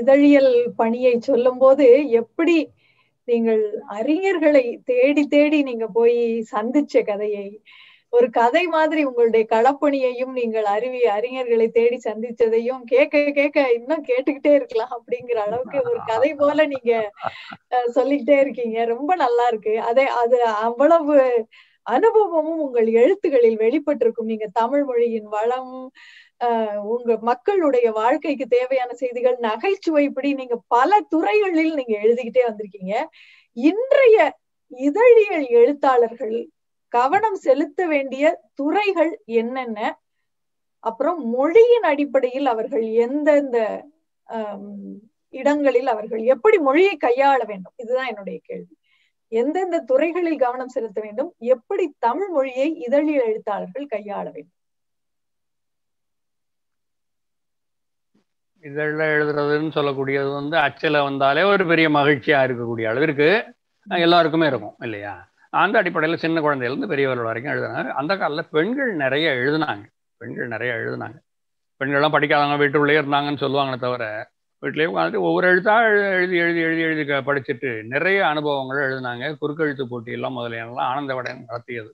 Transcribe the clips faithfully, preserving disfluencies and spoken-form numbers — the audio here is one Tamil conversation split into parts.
இதழியல் பணியை சொல்லும் போது எப்படி நீங்கள் அறிஞர்களை தேடி தேடி நீங்க போய் சந்திச்ச கதையை ஒரு கதை மாதிரி உங்களுடைய களப்பணியையும் நீங்கள் அறிவி அறிஞர்களை தேடி சந்திச்சதையும் கேட்க கேட்க இன்னும் கேட்டுக்கிட்டே இருக்கலாம் அப்படிங்கிற அளவுக்கு ஒரு கதை போல நீங்க சொல்லிக்கிட்டே இருக்கீங்க. ரொம்ப நல்லா இருக்கு. அதே அது அவ்வளவு அனுபவமும் உங்கள் எழுத்துக்களில் வெளிப்பட்டிருக்கும். நீங்க தமிழ் மொழியின் வளம் உங்க மக்களுடைய வாழ்க்கைக்கு தேவையான செய்திகள் நகைச்சுவை இப்படி நீங்க பல துறைகளில் நீங்க எழுதிக்கிட்டே வந்திருக்கீங்க. இன்றைய இதழியல் எழுத்தாளர்கள் கவனம் செலுத்த வேண்டிய துறைகள் என்னென்ன, அப்புறம் மொழியின் அடிப்படையில் அவர்கள் எந்தெந்த இடங்களில் அவர்கள் எப்படி மொழியை கையாள வேண்டும், இதுதான் என்னுடைய கேள்வி. எந்தெந்த துறைகளில் கவனம் செலுத்த வேண்டும், எப்படி தமிழ் மொழியை இதழியல் எழுத்தாளர்கள் கையாள வேண்டும்? இதழில் எழுதுறதுன்னு சொல்லக்கூடியது வந்து அச்சில் வந்தாலே ஒரு பெரிய மகிழ்ச்சியாக இருக்கக்கூடிய அளவிற்கு எல்லாருக்குமே இருக்கும் இல்லையா? அந்த அடிப்படையில் சின்ன குழந்தையிலேருந்து பெரியவர்கள் வரைக்கும் எழுதுனாங்க. அந்த காலத்தில் பெண்கள் நிறைய எழுதுனாங்க பெண்கள் நிறைய எழுதுனாங்க பெண்கள்லாம் படிக்காதவங்க வீட்டுக்குள்ளேயே இருந்தாங்கன்னு சொல்லுவாங்களே தவிர வீட்டிலேயே உட்காந்துட்டு ஒவ்வொரு எழுத்தாக எழுதி எழுதி எழுதி எழுதி படிச்சுட்டு நிறைய அனுபவங்களும் எழுதுனாங்க. குறுக்கெழுத்து போட்டியெல்லாம் முதலியனெல்லாம் ஆனந்தவடன் நடத்தியது.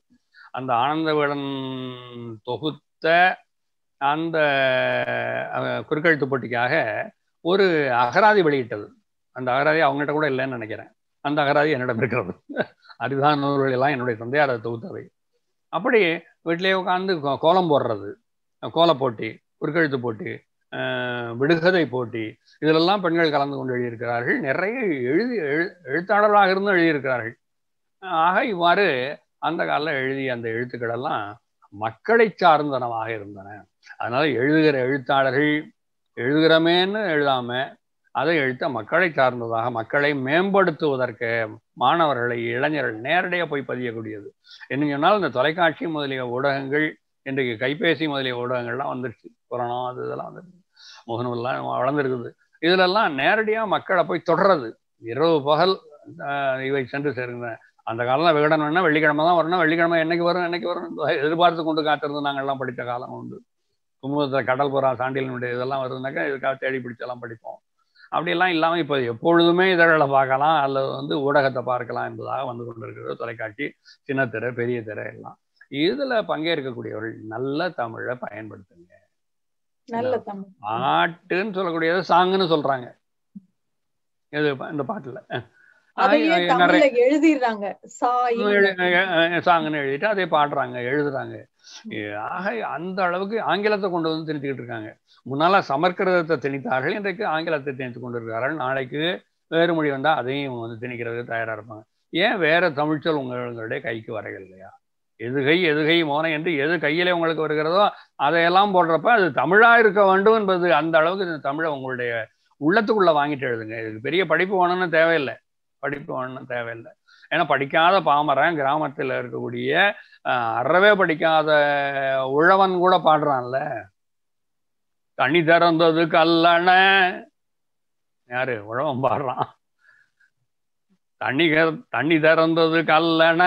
அந்த ஆனந்தவடன் தொகுத்த அந்த குறுக்கெழுத்து போட்டிக்காக ஒரு அகராதி வெளியிட்டது. அந்த அகராதி அவங்ககிட்ட கூட இல்லைன்னு நினைக்கிறேன். அந்த அகராதி என்னிடம் இருக்கிறது. அதுதான் நூல்களெல்லாம் என்னுடைய தந்தையார் அதை தொகுத்தவை. அப்படி வீட்டிலேயே உட்காந்து கோலம் போடுறது, கோலப்போட்டி, குறுக்கெழுத்து போட்டி, விடுகதை போட்டி, இதிலெல்லாம் பெண்கள் கலந்து கொண்டு எழுதியிருக்கிறார்கள். நிறைய எழுதி எழு எழுத்தாளர்களாக இருந்தும் எழுதியிருக்கிறார்கள். ஆக இவ்வாறு அந்த காலில் எழுதிய அந்த எழுத்துக்களெல்லாம் மக்களை சார்ந்தனமாக இருந்தன. அதனால் எழுதுகிற எழுத்தாளர்கள் எழுதுகிறமேன்னு எழுதாமல் அதை எழுத்த மக்களை சார்ந்ததாக, மக்களை மேம்படுத்துவதற்கு, மாணவர்களை இளைஞர்கள் நேரடியாக போய் பதியக்கூடியது. என்ன சொன்னால் இந்த தொலைக்காட்சி முதலிய ஊடகங்கள், இன்றைக்கு கைபேசி முதலிய ஊடகங்கள்லாம் வந்துருச்சு. கொரோனா அது இதெல்லாம் வந்துருச்சு, முகநூல்லாம் வளர்ந்துருக்குது. இதிலெல்லாம் நேரடியாக மக்களை போய் தொடர்றது. இரவு பகல் இவை சென்று சேர்ந்தன. அந்த காலத்தில் விகடனம்னா வெள்ளிக்கிழமை தான் வரணும், வெள்ளிக்கிழமை என்னைக்கு வரும் என்னைக்கு வரும் எதிர்பார்த்து கொண்டு காத்திருந்து நாங்கள்லாம் படித்த காலம் உண்டு. கும்பகத்தில் கடல்புறா சாண்டிலினுடைய இதெல்லாம் வருதுனாக்கா இதுக்காக தேடி பிடிச்செல்லாம் படிப்போம். அப்படியெல்லாம் இல்லாமல் இப்போ எப்பொழுதுமே இதழலை பார்க்கலாம் அல்லது வந்து ஊடகத்தை பார்க்கலாம் என்பதாக வந்து கொண்டு இருக்கிறது. தொலைக்காட்சி, சின்ன திரை, பெரிய திரை எல்லாம் இதில் பங்கேற்கக்கூடியவர்கள் நல்ல தமிழை பயன்படுத்துங்க. நல்ல தமிழ் பாட்டுன்னு சொல்லக்கூடியது சாங்குன்னு சொல்கிறாங்க. இது இந்த பாட்டில் எழுதிடுறாங்க, சாங்கன்னு எழுதிட்டு அதே பாடுறாங்க, எழுதுறாங்க. ஆக அந்த அளவுக்கு ஆங்கிலத்தை கொண்டு வந்து திணித்துக்கிட்டு இருக்காங்க. முன்னால சமஸ்கிருதத்தை திணித்தார்கள், இன்றைக்கு ஆங்கிலத்தை திணித்து கொண்டு இருக்கிறார்கள். நாளைக்கு வேறு மொழி வந்தால் அதையும் இவங்க வந்து திணிக்கிறதுக்கு தயாராக இருப்பாங்க. ஏன் வேற தமிழ்ச்சொல் உங்களுடைய கைக்கு வரகள் இல்லையா? எதுகை எதுகை மோனம் என்று எது கையிலே உங்களுக்கு வருகிறதோ அதையெல்லாம் போடுறப்ப அது தமிழாக இருக்க வேண்டும் என்பது. அந்த அளவுக்கு இந்த தமிழை உங்களுடைய உள்ளத்துக்குள்ளே வாங்கிட்டு எழுதுங்க. இதுக்கு பெரிய படிப்பு வேணும்னு தேவையில்லை, படிப்பு ஒன்றும் தேவையில்லை. ஏன்னா படிக்காத பாமரன், கிராமத்தில் இருக்கக்கூடிய அறவே படிக்காத உழவன் கூட பாடுறான்ல. தனி திறந்தது கல்லண, யாரு உழவன் பாடுறான், தண்ணி தண்ணி திறந்தது கல்லண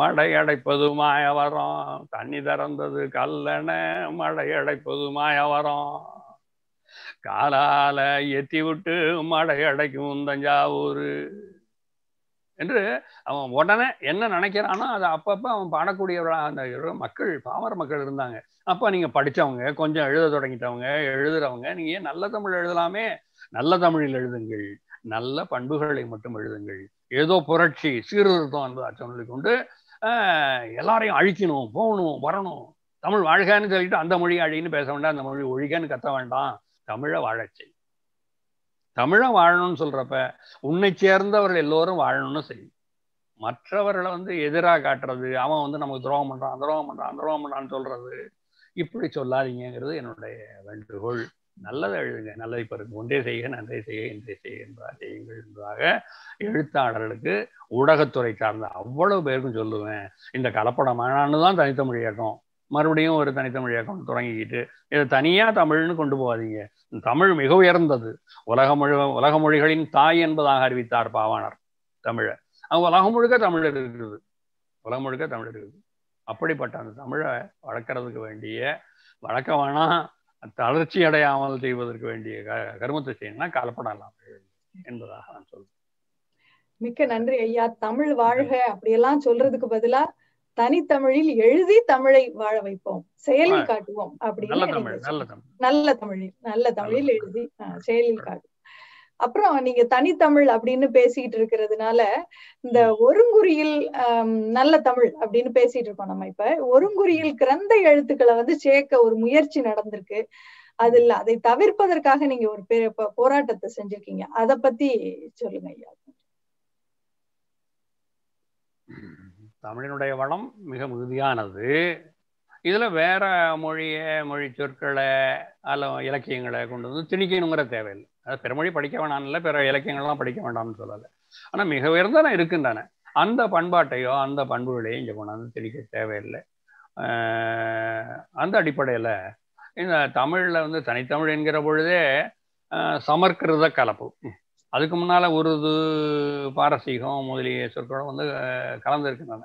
மடை அடைப்பது மாய வரும், தண்ணி திறந்தது கல்லண மடை அடைப்பது மாய வரும், காலால எத்தி விட்டு மடை அடைக்கும் தஞ்சாவூர் என்று அவன் உடனே என்ன நினைக்கிறானோ அதை அப்பப்போ அவன் பாடக்கூடியவர்களாக அந்த மக்கள், பாமர மக்கள் இருந்தாங்க. அப்போ நீங்கள் படித்தவங்க, கொஞ்சம் எழுத தொடங்கிட்டவங்க, எழுதுறவங்க, நீங்கள் ஏன் நல்ல தமிழ் எழுதலாமே. நல்ல தமிழில் எழுதுங்கள், நல்ல பண்புகளை மட்டும் எழுதுங்கள். ஏதோ புரட்சி, சீர்திருத்தம் என்பதாக சொல்லி கொண்டு எல்லாரையும் அழிக்கணும், போகணும், வரணும், தமிழ் வாழ்கன்னு சொல்லிட்டு அந்த மொழி அழின்னு பேச வேண்டாம், அந்த மொழி ஒழிகன்னு கற்ற வேண்டாம். தமிழை வாழச்சை, தமிழை வாழணும்னு சொல்கிறப்ப உன்னை சேர்ந்தவர்கள் எல்லோரும் வாழணும்னு செய்யும். மற்றவர்களை வந்து எதிராக காட்டுறது, அவன் வந்து நமக்கு துரோகம் பண்ணுறான் துரோகம் பண்ணுறான் துரோகம் பண்ணுறான்னு சொல்கிறது, இப்படி சொல்லாதீங்கிறது என்னுடைய வேண்டுகோள். நல்லதை எழுதுங்க, நல்லதை பெறுங்க, ஒன்றே செய்க நன்றே செய்க இன்றே செய்க என்பதாக செய்யுங்கள் என்பதாக எழுத்தாளர்களுக்கு, ஊடகத்துறை சார்ந்த அவ்வளவு பேருக்கும் சொல்லுவேன். இந்த கலப்படமானான்னு தான் தனித்தமிழ் இயக்கம், மறுபடியும் ஒரு தனித்தமிழ் இயக்கம் தொடங்கிக்கிட்டு இதை தனியாக தமிழ்னு கொண்டு போகாதீங்க. தமிழ் மிக உயர்ந்தது, உலக மொழி உலக மொழிகளின் தாய் என்பதாக அறிவித்தார் பாவாணர் தமிழை. அவங்க உலகம் முழுக்க தமிழ் இருக்குது, உலகம் முழுக்க தமிழ் இருக்குது. அப்படிப்பட்ட அந்த தமிழை வளர்க்கறதுக்கு வேண்டிய, வளர்க்க வேணாம் அந்த தளர்ச்சி அடையாமல் செய்வதற்கு வேண்டிய கர்மத்தை செய்யணும்னா கலப்படலாம் என்பதாக நான் சொல்றேன். மிக்க நன்றி ஐயா. தமிழ் வாழ்க அப்படியெல்லாம் சொல்றதுக்கு பதிலா தனித்தமிழில் எழுதி தமிழை வாழ வைப்போம், செயலில் காட்டுவோம் அப்படின்னு. நல்ல தமிழில் நல்ல தமிழில் எழுதி செயலில் காட்டுவோம். அப்புறம் நீங்க தனித்தமிழ் அப்படின்னு பேசிட்டு இருக்கிறதுனால இந்த ஒருங்குறியில் அஹ் நல்ல தமிழ் அப்படின்னு பேசிட்டு இருக்கோம். நம்ம இப்ப ஒருங்குறியில் கிரந்த எழுத்துக்களை வந்து சேர்க்க ஒரு முயற்சி நடந்திருக்கு. அதுல அதை தவிர்ப்பதற்காக நீங்க ஒரு பெரிய போராட்டத்தை செஞ்சிருக்கீங்க, அதை பத்தி சொல்லுங்க ஐயா. தமிழினுடைய வளம் மிக மிகுதியானது. இதில் வேற மொழியை மொழி சொற்களை அல்ல இலக்கியங்களை கொண்டு வந்து திணிக்கணுங்கிற தேவையில்லை. அதாவது பிறமொழி படிக்க வேணாம்ல, பிற இலக்கியங்கள்லாம் படிக்க வேண்டாம்னு சொல்லலை. ஆனால் மிக உயர்ந்தன இருக்கின்றன. அந்த பண்பாட்டையோ அந்த பண்புகளையும் இங்கே கொண்டாந்து திணிக்க தேவையில்லை. அந்த அடிப்படையில் இந்த தமிழில் வந்து தனித்தமிழ் என்கிற பொழுதே சமற்கிருத கலப்பு, அதுக்கு முன்னால் உருது பாரசீகம் முதலிய சொற்களும் வந்து கலந்துருக்கின்றன.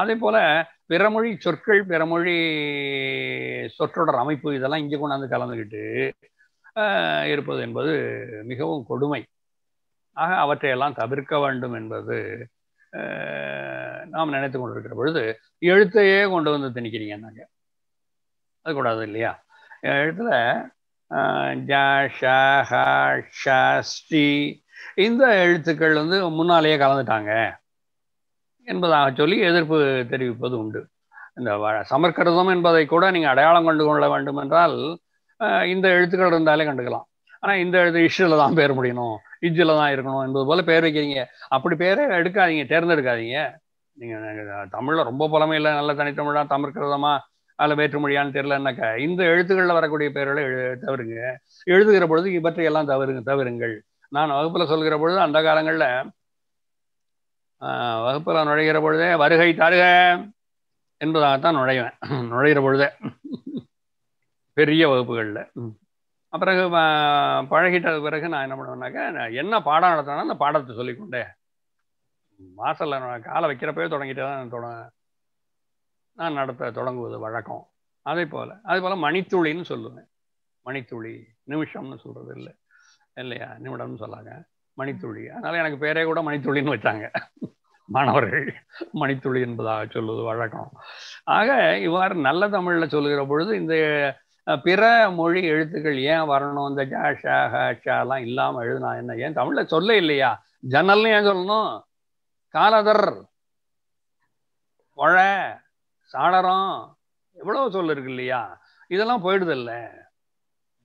அதே போல் பிறமொழி சொற்கள் பிறமொழி சொற்றொடர் அமைப்பு இதெல்லாம் இங்கே கொண்டாந்து கலந்துக்கிட்டு இருப்பது என்பது மிகவும் கொடுமை. ஆக அவற்றையெல்லாம் தவிர்க்க வேண்டும் என்பது நாம் நினைத்து கொண்டு இருக்கிற பொழுது எழுத்தையே கொண்டு வந்து திணிக்கிறீங்க நாங்கள், அது கூடாது இல்லையா? எழுத்தில் ஜ ஷ ஹ ஷ ஸ்ரீ இந்த எழுத்துக்கள் வந்து முன்னாலேயே கலந்துட்டாங்க என்பதாக சொல்லி எதிர்ப்பு தெரிவிப்பது உண்டு. இந்த சமற்கிருதம் என்பதை கூட நீங்கள் அடையாளம் கண்டு கொள்ள வேண்டும் என்றால் இந்த எழுத்துக்கள் இருந்தாலே கண்டுக்கலாம். ஆனால் இந்த எழுத்து இஷ்டில் தான் பேர் முடியணும், இஜ்ஜில் தான் இருக்கணும் என்பது போல் பேர் வைக்கிறீங்க. அப்படி பேரே எடுக்காதீங்க, தேர்ந்தெடுக்காதீங்க. நீங்கள் தமிழில் ரொம்ப புலமையில் நல்ல தனித்தமிழா சமற்கிருதமாக அதில் வேற்றுமொழியான்னு தெரிலன்னாக்கா இந்த எழுத்துக்களில் வரக்கூடிய பேர்களை எழு தவறுங்க. எழுதுகிற பொழுது இவற்றையெல்லாம் தவறுங்க தவறுங்கள். நான் வகுப்பில் சொல்கிற பொழுது அந்த காலங்களில் வகுப்பில் நுழைகிற பொழுதே வருகை தருக என்பதாகத்தான் நுழைவேன். நுழைகிற பொழுதே பெரிய வகுப்புகளில் பிறகு பழகிட்டது பிறகு நான் என்ன பண்ணுவேன்னாக்கா என்ன பாடம் நடத்தினா அந்த பாடத்தை சொல்லிக்கொண்டே வாசலில் காலை வைக்கிறப்பவே தொடங்கிட்டே தான் தொட நான் நடத்த தொடங்குவது வழக்கம். அதே போல் அதே போல் மணித்துளின்னு சொல்லுவேன். மணித்துளி நிமிஷம்னு சொல்கிறது இல்லை இல்லையா, நிமிடம்னு சொல்லாங்க, மணித்துளி. அதனால் எனக்கு பேரே கூட மணித்துளின்னு வச்சாங்க மாணவர்கள், மணித்துளி என்பதாக சொல்லுவது வழக்கம். ஆக இவ்வாறு நல்ல தமிழில் சொல்லுகிற பொழுது இந்த பிற மொழி எழுத்துக்கள் ஏன் வரணும்? இந்த ஜ ஷ ஹ ஷலாம் இல்லாமல் எழுதுனா என்ன? ஏன் தமிழில் சொல்ல இல்லையா? ஜன்னல்னு ஏன் சொல்லணும்? காலதர் வழ சாளரம் எவ்வளோ சொல் இருக்கு இல்லையா? இதெல்லாம் போயிடுதில்ல.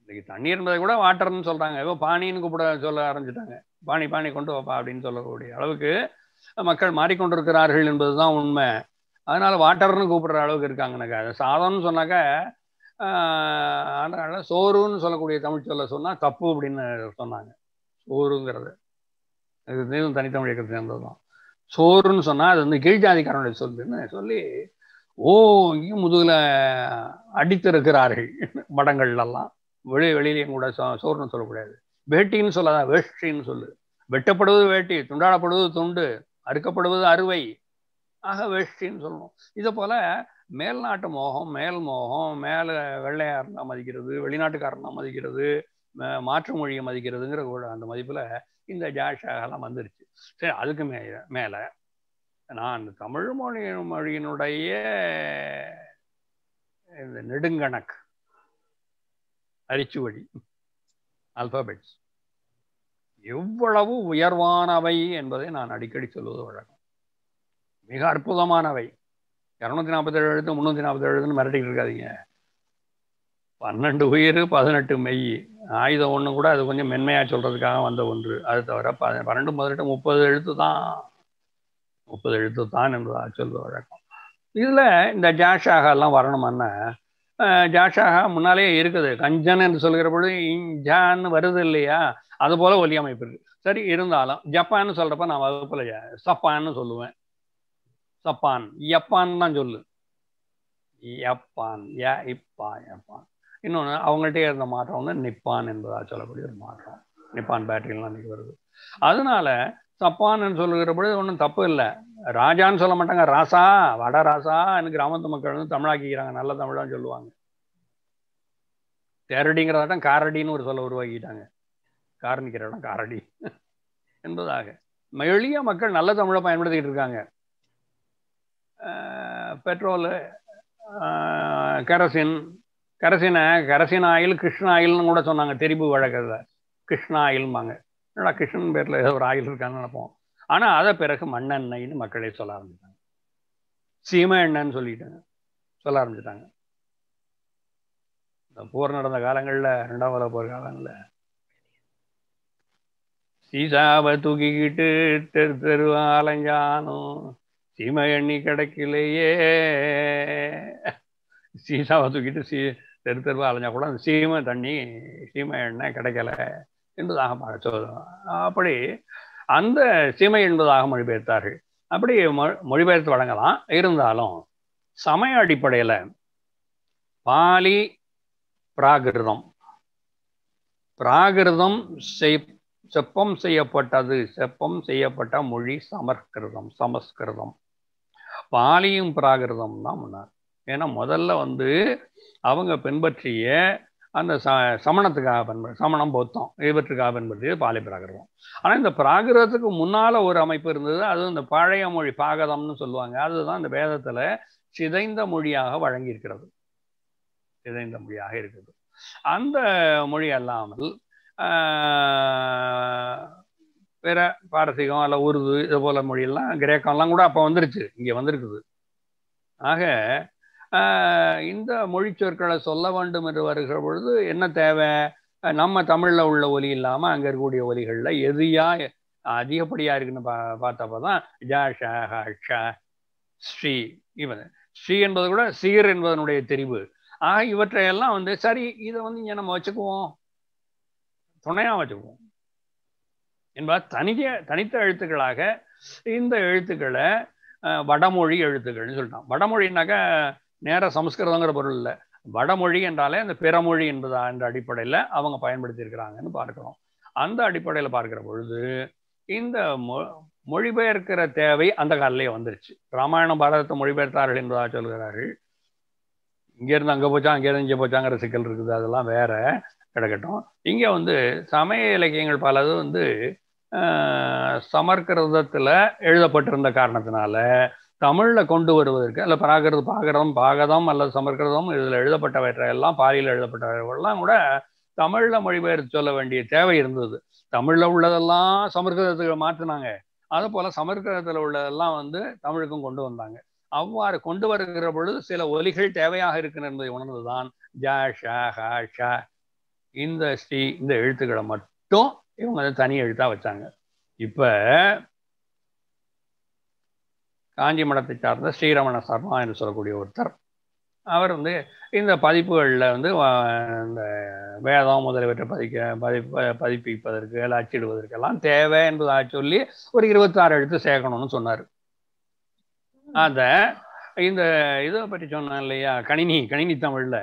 இன்றைக்கி தண்ணீர் என்பதை கூட வாட்டர்னு சொல்கிறாங்க. இப்போ பானின்னு கூப்பிட சொல்ல ஆரம்பிச்சிட்டாங்க. பானி பானி கொண்டு வாப்பா அப்படின்னு சொல்லக்கூடிய அளவுக்கு மக்கள் மாறிக்கொண்டிருக்கிறார்கள் என்பது தான் உண்மை. அதனால் வாட்டர்னு கூப்பிடுற அளவுக்கு இருக்காங்கனாக்கா அது சாதம்னு சொன்னாக்கா அதனால் சோறுன்னு சொல்லக்கூடிய தமிழ் சொல்ல சொன்னால் தப்பு அப்படின்னு சொன்னாங்க. சோறுங்கிறது இதுவும் தனித்தமிழ் இயக்கத்தை சேர்ந்தது தான். சோறுன்னு சொன்னால் அது வந்து கீழ்ஜாதிக்காரனுடைய சொல்லுன்னு சொல்லி ஓ இங்கேயும் முதுகில் அடித்திருக்கிறார்கள் மடங்கள்லாம். வெளி வெளியிலையும் கூட சொ சோறுன்னு சொல்லக்கூடாது, வேட்டின்னு சொல்லாதான், வேஷ்டின்னு சொல்லு. வெட்டப்படுவது வேட்டி, துண்டாடப்படுவது துண்டு, அறுக்கப்படுவது அறுவை. ஆக வேஷ்டின்னு சொல்லணும். இதை போல் மேல்நாட்டு மோகம் மேல் மோகம் மேலே வெள்ளையாரனாக மதிக்கிறது, வெளிநாட்டுக்காரனாக மதிக்கிறது, மாற்று மொழியை மதிக்கிறதுங்கிற கூட அந்த மதிப்பில் இந்த ஜாஷாகலாம் வந்துருச்சு. சரி, அதுக்கு மே மேலே நான் தமிழ் மொழி மொழியினுடைய இந்த நெடுங்கணக்கு அரிச்சுவடி ஆல்பாபெட்ஸ் எவ்வளவு உயர்வானவை என்பதை நான் அடிக்கடி சொல்வது வழக்கம். மிக அற்புதமானவை. இரநூத்தி நாற்பத்தேழு எழுத்து முந்நூற்றி நாற்பத்தேழு எழுத்துன்னு மிரட்டிக்கிட்டு இருக்காதிங்க. பன்னெண்டு உயிர் பதினெட்டு மெய் ஆயுதம் ஒன்று கூட அது கொஞ்சம் மென்மையாக சொல்கிறதுக்காக வந்த ஒன்று. அது தவிர ப பன்னெண்டு பதினெட்டு முப்பது எழுத்து தான் முப்பது எழுத்து தான் என்பதாக சொல்வது வழக்கம். இதில் இந்த ஜாஷாகலாம் வரணுமான்னா Jashaha Munale Irkade, Kanjan and Solgarabudi, Jan Varazalia, Adapola Volyamipur, Sari Irundala, Japan Soldapan Avapalaya, Sapan Solu Sapan, Yapan Nanjul Yapan, Ya Ipa Yapan. You know, Aungate the Mata on the Nippon and the Chalabudi Mata, Nippon Battle. Adanala, Sapan and Solgarabudi on Tapilla, Rajan Solamatanga Rasa, Vada Rasa, and Gramatamakan, Tamagira, and Allah Tamadan Joluang. Terrading Ratan Karadin or Solova Gitanga, Karnikiran Karadi. In the Daga. Merely a Makan, Allah Tamara Pamela the Ganga. Petrol, kerosene, kerosene, kerosene oil, Krishna oil, and what on a terrible Vadaka, Krishna oil manga. Not a Krishna bed like oil can upon. Another Peraka Mandan Nain Makade Solar. Seema and Nan Solita Solar. The poor of the Galangal and Davala Galangal. Sisa Batuki Teru Alanjano Seema and Nikadakile Sisa Batuki to see Teru Alanjakulan Seema and Seema and Nakadakala into the Hamacho. And the same end of the Moribetar. A pretty Moribet Vadangala, Irunda alone. Samaya di Padela Pali Pragadam Pragadam Sepum Sayapata, Sepum Sayapata Muri Samarkardam, Samaskardam Palium Pragadam Namana. And a motherla on the Avanga Pinbatri. And the Samanatagaban, Samanam Botan, Evertragaban, but the Pali Pragadam. And in the Pragaraka Munala or Amipurna, other than the Paria Muripagadam Solanga, other than the Bedatale, Chidain the Muria, Varangirkab. Chidain the Muria Hirkab. And the Muria Lamal, Pera Parthigala Urdu, the Vola Murilla, Greca Languda Pondrichi, Gavandriku. Okay. In the Murichurkala Sola Vandamaru, in a Tava, Nama Tamil Lavoli Lama, and Gurudi Oli Hilda, Yedia, Adiapuriagna Patapada, Jasha, Hacha, Sri, even Sri and Baguda, Seer and Vanude Terrible. Ah, you were trail on the Sari either on the Yanamachaco Tonayamacho. In Bath Tanita, Tanita Erthagalaga, in the Erthagala, Badamori Erthagala, Badamorinaka. நேரா சமஸ்கிருதம்ங்கற பொருள் இல்ல வடமொழி என்றாலே அந்த பெரமொழி என்பது அந்த அடிப்படையில அவங்க பயன்படுத்தி இருக்காங்கன்னு பார்க்கிறோம் அந்த அடிப்படையில பார்க்கிற பொழுது இந்த மொழிபெயர்க்கிற தேவை அந்த காலலயே வந்துருச்சு ராமாயண பாரதத்தை மொழிபெயர்த்தார்கள் என்பதா சொல்கிறார்கள் இங்க இருந்து அங்க போச்சா அங்க இருந்து இங்க போச்சாங்கற சிக்கல் இருக்குது அதெல்லாம் வேற கிடக்கட்டும் இங்க வந்து சமய இலக்கியங்கள் பலது வந்து சமஸ்கிருதத்துல எழுதப்பட்டிருந்த காரணத்தினால தமிழ்ல கொண்டு வருவதற்கு அல்ல பராகிருத பாகரம் பாகதம் அல்லது சமஸ்கிருதம் இதில் எழுதப்பட்டவற்றை எல்லாம் பாலியில் எழுதப்பட்டவர்களெல்லாம் கூட தமிழ்ல மொழிபெயர்த்து சொல்ல வேண்டிய தேவை இருந்தது தமிழ்ல உள்ளதெல்லாம் சமஸ்கிருதத்துக்கு மாற்றினாங்க அதுபோல சமஸ்கிருதத்தில் உள்ளதெல்லாம் வந்து தமிழுக்கும் கொண்டு வந்தாங்க அவ்வாறு கொண்டு வருகிற பொழுது சில ஒலிகள் தேவையாக இருக்கிறது என்பதை உணர்ந்துதான் ஜா ஷா ஹா ஷா இந்த ஸ்ரீ இந்த எழுத்துக்களை மட்டும் இவங்க அதை தனி எழுத்தா வச்சாங்க இப்போ காஞ்சி மடத்தை சார்ந்த ஸ்ரீரமண சர்மா என்று சொல்லக்கூடிய ஒருத்தர் அவர் வந்து இந்த பதிப்புகளில் வந்து இந்த வேதம் முதலியவற்றை பதிக்க பதிப்ப பதிப்பிப்பதற்கு இல்லை அச்சிடுவதற்கெல்லாம் தேவை என்பதாக சொல்லி ஒரு இருபத்தாறு எழுத்து சேர்க்கணும்னு சொன்னார் அதை இந்த இதை பற்றி சொன்னேன் இல்லையா கணினி கணினி தமிழில்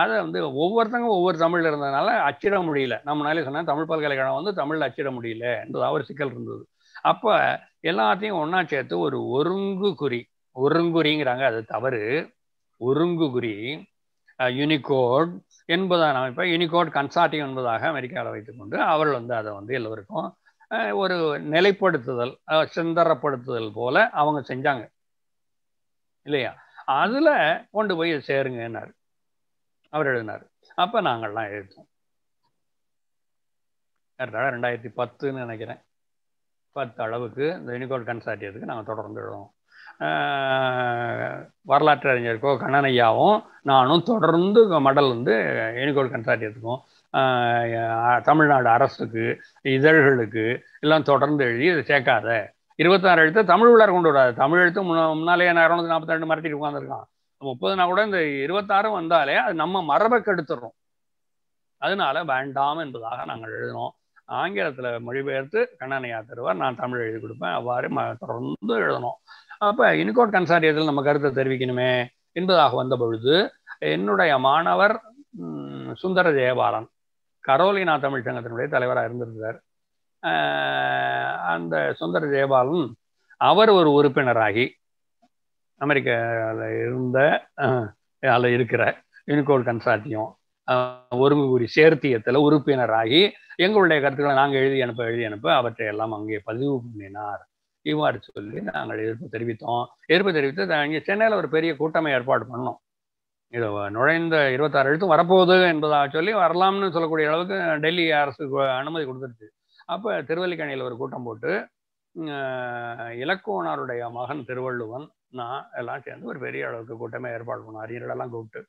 அதை வந்து ஒவ்வொருத்தங்க ஒவ்வொரு தமிழில் இருந்ததுனால அச்சிட முடியல நம்மளாலே சொன்னால் தமிழ் பல்கலைக்கழகம் வந்து தமிழில் அச்சிட முடியல என்பதாக ஒரு சிக்கல் இருந்தது அப்போ எல்லாத்தையும் ஒண்ணா சேர்த்து ஒரு ஒருங்கு குறி ஒருங்குறிங்கறாங்க அது தவறு ஒருங்கு குறி யூனிகோட் என்பதை நாம் இப்ப யூனிகோட் கன்சார்டியம் என்பதாக அமெரிக்காவில் வைத்துக்கொண்டு அவர்கள் வந்து அதை வந்து எல்லோருக்கும் ஒரு நிலைப்படுத்துதல் செந்தரப்படுத்துதல் போல அவங்க செஞ்சாங்க இல்லையா அதுல கொண்டு போய் சேருங்கன்னாரு அவர் எழுதினார் அப்ப நாங்கள்லாம் எழுதுவோம் ரெண்டாயிரத்தி பத்துன்னு நினைக்கிறேன் பத்து அளவுக்கு இந்த யூனிகோட் கன்சார்டியத்துக்கு நாங்கள் தொடர்ந்து எழுதுவோம் வரலாற்று அறிஞருக்கோ கண்ணனையாவும் நானும் தொடர்ந்து மடல் வந்து யூனிகோட் கன்சார்டியத்துக்கும் தமிழ்நாடு அரசுக்கு இதழ்களுக்கு எல்லாம் தொடர்ந்து எழுதி இதை சேர்க்காத இருபத்தாறு எழுத்து தமிழ் உள்ளார் கொண்டு விடாது தமிழ் எழுத்து முன்னாலே இரநூத்தி நாற்பத்தி ரெண்டு மரத்திட்டு உட்காந்துருக்கான் முப்பதுனா கூட இந்த இருபத்தாறு வந்தாலே அது நம்ம மரபுக்கு எடுத்துறோம். அதனால வேண்டாம் என்பதாக நாங்கள் எழுதினோம். ஆங்கிலத்துல மொழிபெயர்த்து கண்ணனையா தருவார், நான் தமிழ் எழுதி கொடுப்பேன். அவ்வாறு தொடர்ந்து எழுதணும். அப்ப யூனிகோட் கன்சாரியத்தில் நம்ம கருத்தை தெரிவிக்கணுமே என்பதாக வந்த பொழுது என்னுடைய மாணவர் சுந்தர ஜெயபாலன் கரோலினா தமிழ் சங்கத்தினுடைய தலைவராக இருந்திருந்தார். அந்த சுந்தர ஜெயபாலன் அவர் ஒரு உறுப்பினராகி அமெரிக்காவில் இருந்த அதில் இருக்கிற யூனிகோட் கன்சார்டியம் ஒருங்கு கூறி சேர்த்தியத்தில் உறுப்பினராகி எங்களுடைய கருத்துக்களை நாங்கள் எழுதி அனுப்ப எழுதி அனுப்ப அவற்றை எல்லாம் அங்கே பதிவு பண்ணினார். இவ்வாறு சொல்லி நாங்கள் எதிர்ப்பு தெரிவித்தோம். எதிர்ப்பு தெரிவித்து இங்கே சென்னையில் ஒரு பெரிய கூட்டமை ஏற்பாடு பண்ணோம். இது நுழைந்த இருபத்தாறு எழுத்தும் வரப்போகுது என்பதாக சொல்லி வரலாம்னு சொல்லக்கூடிய அளவுக்கு டெல்லி அரசுக்கு அனுமதி கொடுத்துருச்சு. அப்போ திருவல்லிக்கணியில் ஒரு கூட்டம் போட்டு இலக்குவனாருடைய மகன் திருவள்ளுவன் நான் எல்லாம் சேர்ந்து ஒரு பெரிய அளவுக்கு கூட்டமே ஏற்பாடு பண்ணோம். அறிஞர்களெல்லாம் கூப்பிட்டு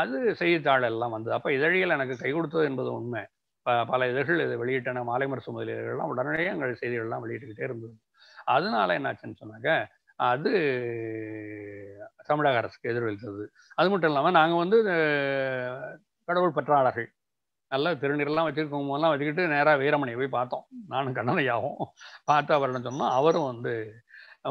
அது செய்தித்தாள் எல்லாம் வந்தது. அப்போ இதழியில் எனக்கு கை கொடுத்தது என்பது உண்மை. ப பல இதழ்கள் இதை வெளியிட்டன. மாலைமர்சு முதலியவர்கள்லாம் உடனடியே எங்கள் செய்திகள்லாம் வெளியிட்டுக்கிட்டே இருந்தது. அதனால என்னாச்சுன்னு சொன்னாக்க அது தமிழக அரசுக்கு எதிர்வெளித்தது. அது மட்டும் இல்லாமல் நாங்கள் வந்து கடவுள் பற்றாளர்கள், நல்லா திருநீரெல்லாம் வச்சுட்டு குங்குமம்லாம் வச்சுக்கிட்டு நேராக வீரமணியை போய் பார்த்தோம். நானும் கண்ணனையாகவும் பார்த்து அவர் என்ன சொன்னோம், அவரும் வந்து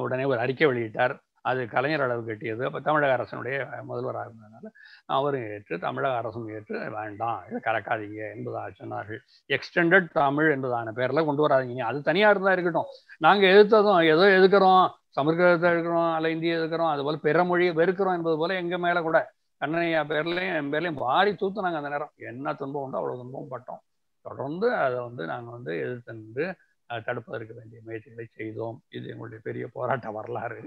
உடனே ஒரு அறிக்கை வெளியிட்டார். அது கலைஞர் அளவு கட்டியது. அப்போ தமிழக அரசனுடைய முதல்வராக இருந்ததுனால அவரும் ஏற்று தமிழக அரசும் ஏற்று வேண்டாம் இதை கலக்காதீங்க என்பதாக சொன்னார்கள். எக்ஸ்டெண்டட் தமிழ் என்பதான பேரில் கொண்டு வராதிங்க, அது தனியாக இருந்தால் இருக்கட்டும். நாங்கள் எதிர்த்ததும் ஏதோ எதுக்கிறோம், சமஸ்கிருதத்தை எதுக்கிறோம், அல்ல இந்தியை எதுக்கிறோம், அதுபோல் பிற மொழியை வெறுக்கிறோம் என்பது போல் எங்கள் மேலே கூட கண்ணையா பேர்லையும் என் பேர்லையும் வாரி தூத்து நாங்கள் அந்த நேரம் என்ன துன்பம் உண்டோ அவ்வளோ துன்பம் பட்டோம். தொடர்ந்து அதை வந்து நாங்கள் வந்து எதிர்த்து நின்று தடுப்பதற்கு வேண்டிய முயற்சிகளை செய்தோம். இது எங்களுடைய பெரிய போராட்ட வரலாறு.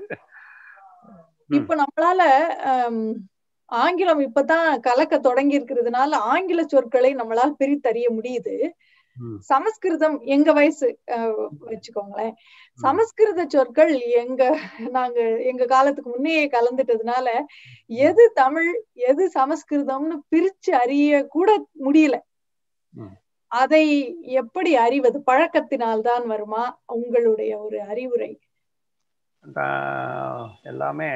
இப்ப நம்மளால அஹ் ஆங்கிலம் இப்பதான் கலக்க தொடங்கி இருக்கிறதுனால ஆங்கில சொற்களை நம்மளால் பிரித்தறிய முடியுது. சமஸ்கிருதம் எங்க வயசு வச்சுக்கோங்களேன், சமஸ்கிருத சொற்கள் எங்க நாங்க எங்க காலத்துக்கு முன்னே கலந்துட்டதுனால எது தமிழ் எது சமஸ்கிருதம்னு பிரிச்சு அறிய கூட முடியல. அதை எப்படி அறிவது? பழக்கத்தினால்தான் வருமா? உங்களுடைய ஒரு அறிவுரை. எல்லாமே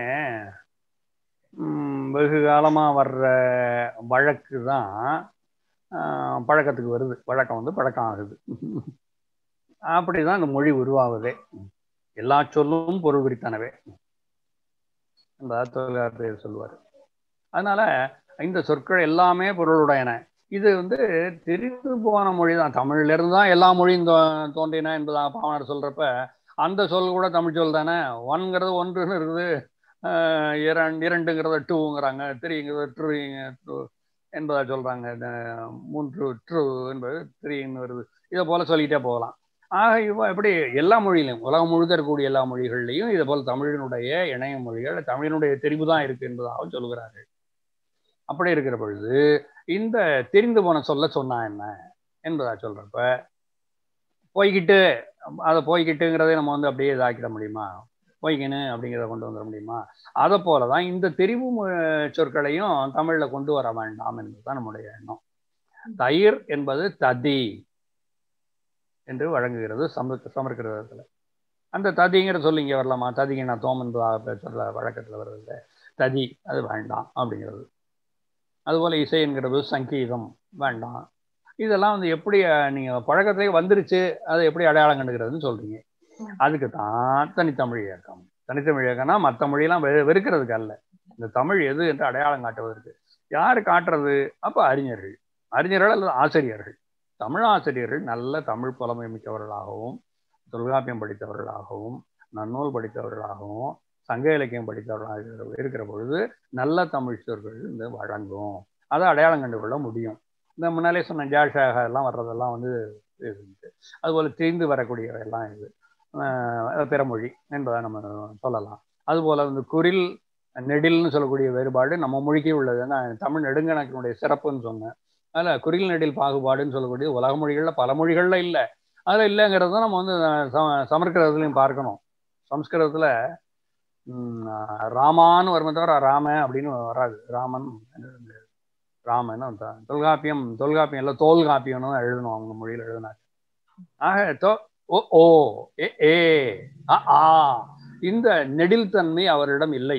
வெகு காலமாக வர்ற வழக்கு தான் பழக்கத்துக்கு வருது. பழக்கம் வந்து பழக்கம் ஆகுது. அப்படி தான் இந்த மொழி உருவாகுதே. எல்லா சொல்லும் பொருள் குறித்தனவே தொல்காப்பியர் சொல்லுவார். அதனால இந்த சொற்கள் எல்லாமே பொருளுடையன. இது வந்து தெரிந்து போன மொழி தான். தமிழ்லேருந்து தான் எல்லா மொழியும் தோ தோன்றின என்பதாக பாவனார் சொல்கிறப்ப அந்த சொல் கூட தமிழ் சொல் தானே. ஒன்ங்கிறது ஒன்றுன்னு இருக்குது, இரண்டு இரண்டுங்கிறத டூங்கிறாங்க, த்ரீங்கிறத ட்ரூங்க ட்ரூ என்பதாக சொல்கிறாங்க, மூன்று ட்ரூ என்பது த்ரீன்னு வருது. இதை போல் சொல்லிக்கிட்டே போகலாம். ஆக இப்போ எப்படி எல்லா மொழியிலையும் உலகம் முழுக்க இருக்கக்கூடிய எல்லா மொழிகள்லையும் இதை போல் தமிழினுடைய இணைய மொழிகள் தமிழினுடைய தெரிவு தான் இருக்குது என்பதாக சொல்கிறார்கள். அப்படி இருக்கிற பொழுது இந்த தெரிந்து போன சொல்ல சொன்னா என்ன என்பதாக சொல்கிறப்ப போய்கிட்டு அதை போய்கிட்டுங்கிறதே நம்ம வந்து அப்படியே இதாக்கிட முடியுமா? போய்கின்னு அப்படிங்கிறத கொண்டு வந்துட முடியுமா? அதை போல தான் இந்த தெரிவு சொற்களையும் தமிழில் கொண்டு வர வேண்டாம் என்பது தான் நம்முடைய எண்ணம். தயிர் என்பது ததி என்று வழங்குகிறது சம சமஸ்கிருதத்தில். அந்த ததிங்கிற சொல்லி இங்கே வரலாமா? ததிங்கினா தோம் என்பதாக பேசுகிற வழக்கத்தில் வருது. ததி அது வேண்டாம் அப்படிங்கிறது. அதுபோல் இசைங்கிறது சங்கீதம் வேண்டாம். இதெல்லாம் வந்து எப்படி நீங்கள் பழக்கத்துலேயே வந்துருச்சு அதை எப்படி அடையாளம் கண்டுக்கிறதுன்னு சொல்கிறீங்க. அதுக்கு தான் தனித்தமிழ் இயக்கம். தனித்தமிழ் இயக்கம்னா மற்ற மொழியெல்லாம் வெ வெறுக்கிறதுக்கு அல்ல, இந்த தமிழ் எது என்று அடையாளம் காட்டுவதற்கு. யார் காட்டுறது? அப்போ அறிஞர்கள், அறிஞர்கள் அல்லது ஆசிரியர்கள். தமிழ் ஆசிரியர்கள் நல்ல தமிழ் புலமை மிக்கவர்களாகவும் தொல்காப்பியம் படித்தவர்களாகவும் நன்னூல் படித்தவர்களாகவும் சங்க இலக்கியம் படித்தவர்களாக இருக்கிற பொழுது நல்ல தமிழ் சொற்கள் இந்த வழங்கும், அதை அடையாளம் கண்டுகொள்ள முடியும். இந்த முன்னாலே சொன்ன ஜாஷாக எல்லாம் வர்றதெல்லாம் வந்து அதுபோல் தெரிந்து வரக்கூடியவையெல்லாம் இது பிறமொழி என்பதை நம்ம சொல்லலாம். அதுபோல் வந்து குரில் நெடில்னு சொல்லக்கூடிய வேறுபாடு நம்ம மொழிக்கே உள்ளது. நான் தமிழ் நெடுங்கணக்கினுடைய சிறப்புன்னு சொன்னேன். அதில் குரில் நெடில் பாகுபாடுன்னு சொல்லக்கூடிய உலக மொழிகளில் பல மொழிகளில் இல்லை. அதில் இல்லைங்கிறது தான் நம்ம வந்து சம சமஸ்கிருதத்துலையும் பார்க்கணும். சமஸ்கிருதத்தில் ராமான்னு வருமே தவிர ராம அப்படின்னு வராது. ராமன் ராமன் தொல்காப்பியம் தொல்காப்பியம் இல்லை தோல்காப்பியம்னு தான் எழுதணும் அவங்க மொழியில் எழுதினாங்க. ஆக தோ ஓ ஓ ஏ ஆ இந்த நெடில்தன்மை அவரிடம் இல்லை.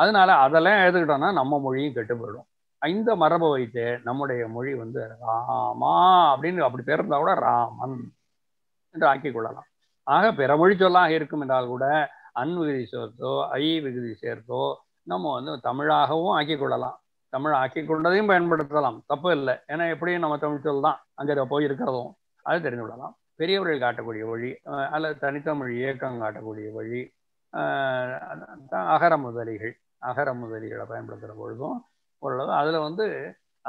அதனால அதெல்லாம் எழுதுக்கிட்டோம்னா நம்ம மொழியும் கெட்டு போயிடும். இந்த மரபை வைத்து நம்முடைய மொழி வந்து ராமா அப்படின்னு அப்படி பேர் இருந்தால் கூட ராமன் என்று ஆக்கி கொள்ளலாம். ஆக பிறமொழி சொல்லாக இருக்கும் என்றால் கூட அன் விகுதி சேர்த்தோ ஐ விகுதி சேர்த்தோ நம்ம வந்து தமிழாகவும் ஆக்கி கொள்ளலாம். தமிழ் ஆக்கி கொண்டதையும் பயன்படுத்தலாம், தப்பு இல்லை. ஏன்னா எப்படியும் நம்ம தமிழ் சொல் தான் அங்கே போய் இருக்கிறதும் அது தெரிந்து கொள்ளலாம். பெரியவர்கள் காட்டக்கூடிய வழி அல்லது தனித்தமிழ் இயக்கம் காட்டக்கூடிய வழி அகர முதலிகள். அகர முதலிகளை பயன்படுத்துகிற பொழுதும் ஓரளவு அதில் வந்து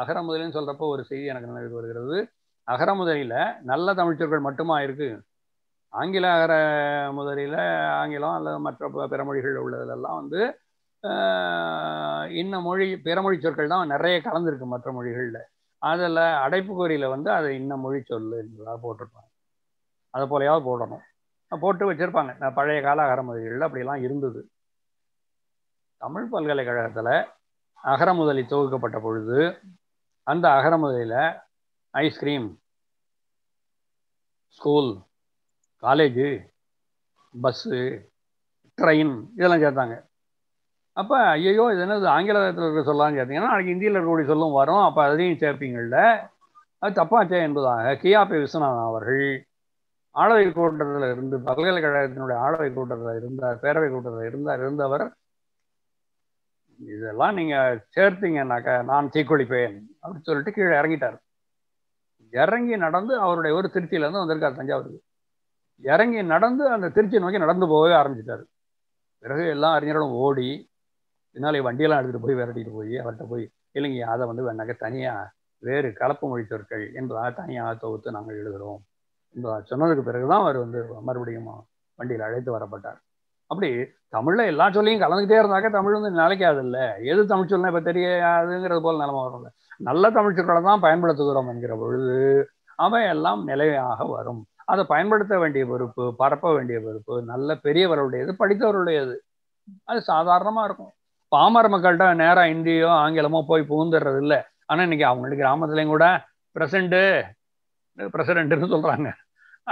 அகர முதலின்னு சொல்கிறப்போ ஒரு செய்தி எனக்கு நினைவுக்கு வருகிறது. அகர முதலியில் நல்ல தமிழ்ச்சொற்கள் மட்டுமா இருக்குது? ஆங்கில அகர முதலியில் ஆங்கிலம் அல்லது மற்ற பிறமொழிகள் உள்ளதிலெல்லாம் வந்து இன்னும் மொழி பிறமொழி சொற்கள் தான் நிறைய கலந்துருக்கு மற்ற மொழிகளில். அதில் அடைப்புக்குறியில் வந்து அதை இன்னும் மொழி சொல் என்பதாக போட்டிருப்பாங்க. அதை போலையாவது போடணும், போட்டு வச்சுருப்பாங்க. பழைய கால அகரமுதலிகளில் அப்படிலாம் இருந்தது. தமிழ் பல்கலைக்கழகத்தில் அகரமுதலி தொகுக்கப்பட்ட பொழுது அந்த அகரமுதலியில் ice cream, school, college, bus, train இதெல்லாம் சேர்த்தாங்க. அப்போ ஐயோ இது என்னது ஆங்கிலத்தில் இருக்க சொல்லலாம்னு சேர்த்திங்கன்னா நாளைக்கு இந்தியில் இருக்கக்கூடிய சொல்லும் வரும், அப்போ அதையும் சேர்ப்பீங்கள்ல, அது தப்பாச்சே என்பதாக கியாபி விஸ்வநாதன் அவர்கள் ஆளவை கூட்டத்தில் இருந்து பல்கலைக்கழகத்தினுடைய ஆளவை கூட்டத்தில் இருந்தார், பேரவை கூட்டத்தில் இருந்தார் இருந்தவர் இதெல்லாம் நீங்கள் சேர்த்தீங்கன்னாக்கா நான் தீக்குளிப்பேன் அப்படின்னு சொல்லிட்டு கீழே இறங்கிட்டார். இறங்கி நடந்து அவருடைய ஒரு திருச்சியிலேருந்து வந்திருக்கார் தஞ்சாவூருக்கு. இறங்கி நடந்து அந்த திருச்சியை நோக்கி நடந்து போகவே ஆரம்பிச்சிட்டார். பிறகு எல்லாம் அறிஞர்களும் ஓடி இதனால வண்டியெல்லாம் எடுத்துகிட்டு போய் விரட்டிகிட்டு போய் அவர்கிட்ட போய் இல்லைங்க அதை வந்து வேணாக்க தனியாக வேறு கலப்பு மொழி சொற்கள் என்பதாக தனியாக தொகுத்து நாங்கள் எழுதுகிறோம் சொன்னதுக்கு பிறகுதான் அவர் வந்து மறுபடியும் வண்டியில் அழைத்து வரப்பட்டார். அப்படி தமிழில் எல்லா சொல்லையும் கலந்துக்கிட்டே இருந்தாக்க தமிழ் வந்து நிலைக்காது இல்லை. எது தமிழ் சொல்லலாம் இப்போ தெரியாதுங்கிறது போல் நிலைமை வரும்ல. நல்ல தமிழ் சொற்களை தான் பயன்படுத்துகிறோம் என்கிற பொழுது அவையெல்லாம் நிலையாக வரும். அதை பயன்படுத்த வேண்டிய பொறுப்பு, பரப்ப வேண்டிய பொறுப்பு நல்ல பெரியவருடையது, படித்தவருடையது. அது சாதாரணமாக இருக்கும். பாமர மக்கள்கிட்ட நேராக ஹிந்தியோ ஆங்கிலமோ போய் புகுந்துடுறது இல்லை. ஆனால் இன்னைக்கு அவங்களுக்கு கிராமத்துலேயும் கூட பிரசண்ட்டு பிரசிடென்ட்னு சொல்கிறாங்க.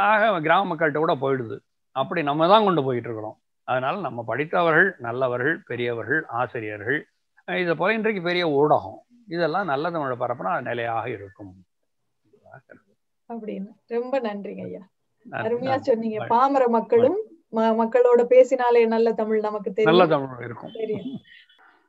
ஆக கிராம மக்கள்கிட்ட கூட போயிடுது. அப்படி நம்ம தான் கொண்டு போயிட்டு இருக்கிறோம். அதனால் நம்ம படித்தவர்கள், நல்லவர்கள், பெரியவர்கள், ஆசிரியர்கள் இதை போல இன்றைக்கு பெரிய ஊடகம் இதெல்லாம் நல்ல தமிழை பரப்புனா அது நிலையாக இருக்கும் அப்படின்னு. ரொம்ப நன்றிங்க ஐயா, அருமையா சொன்னீங்க. பாமர மக்களும் மக்களோட பேசினாலே நல்ல தமிழ் நமக்கு தெரியும், நல்ல தமிழ் இருக்கும்.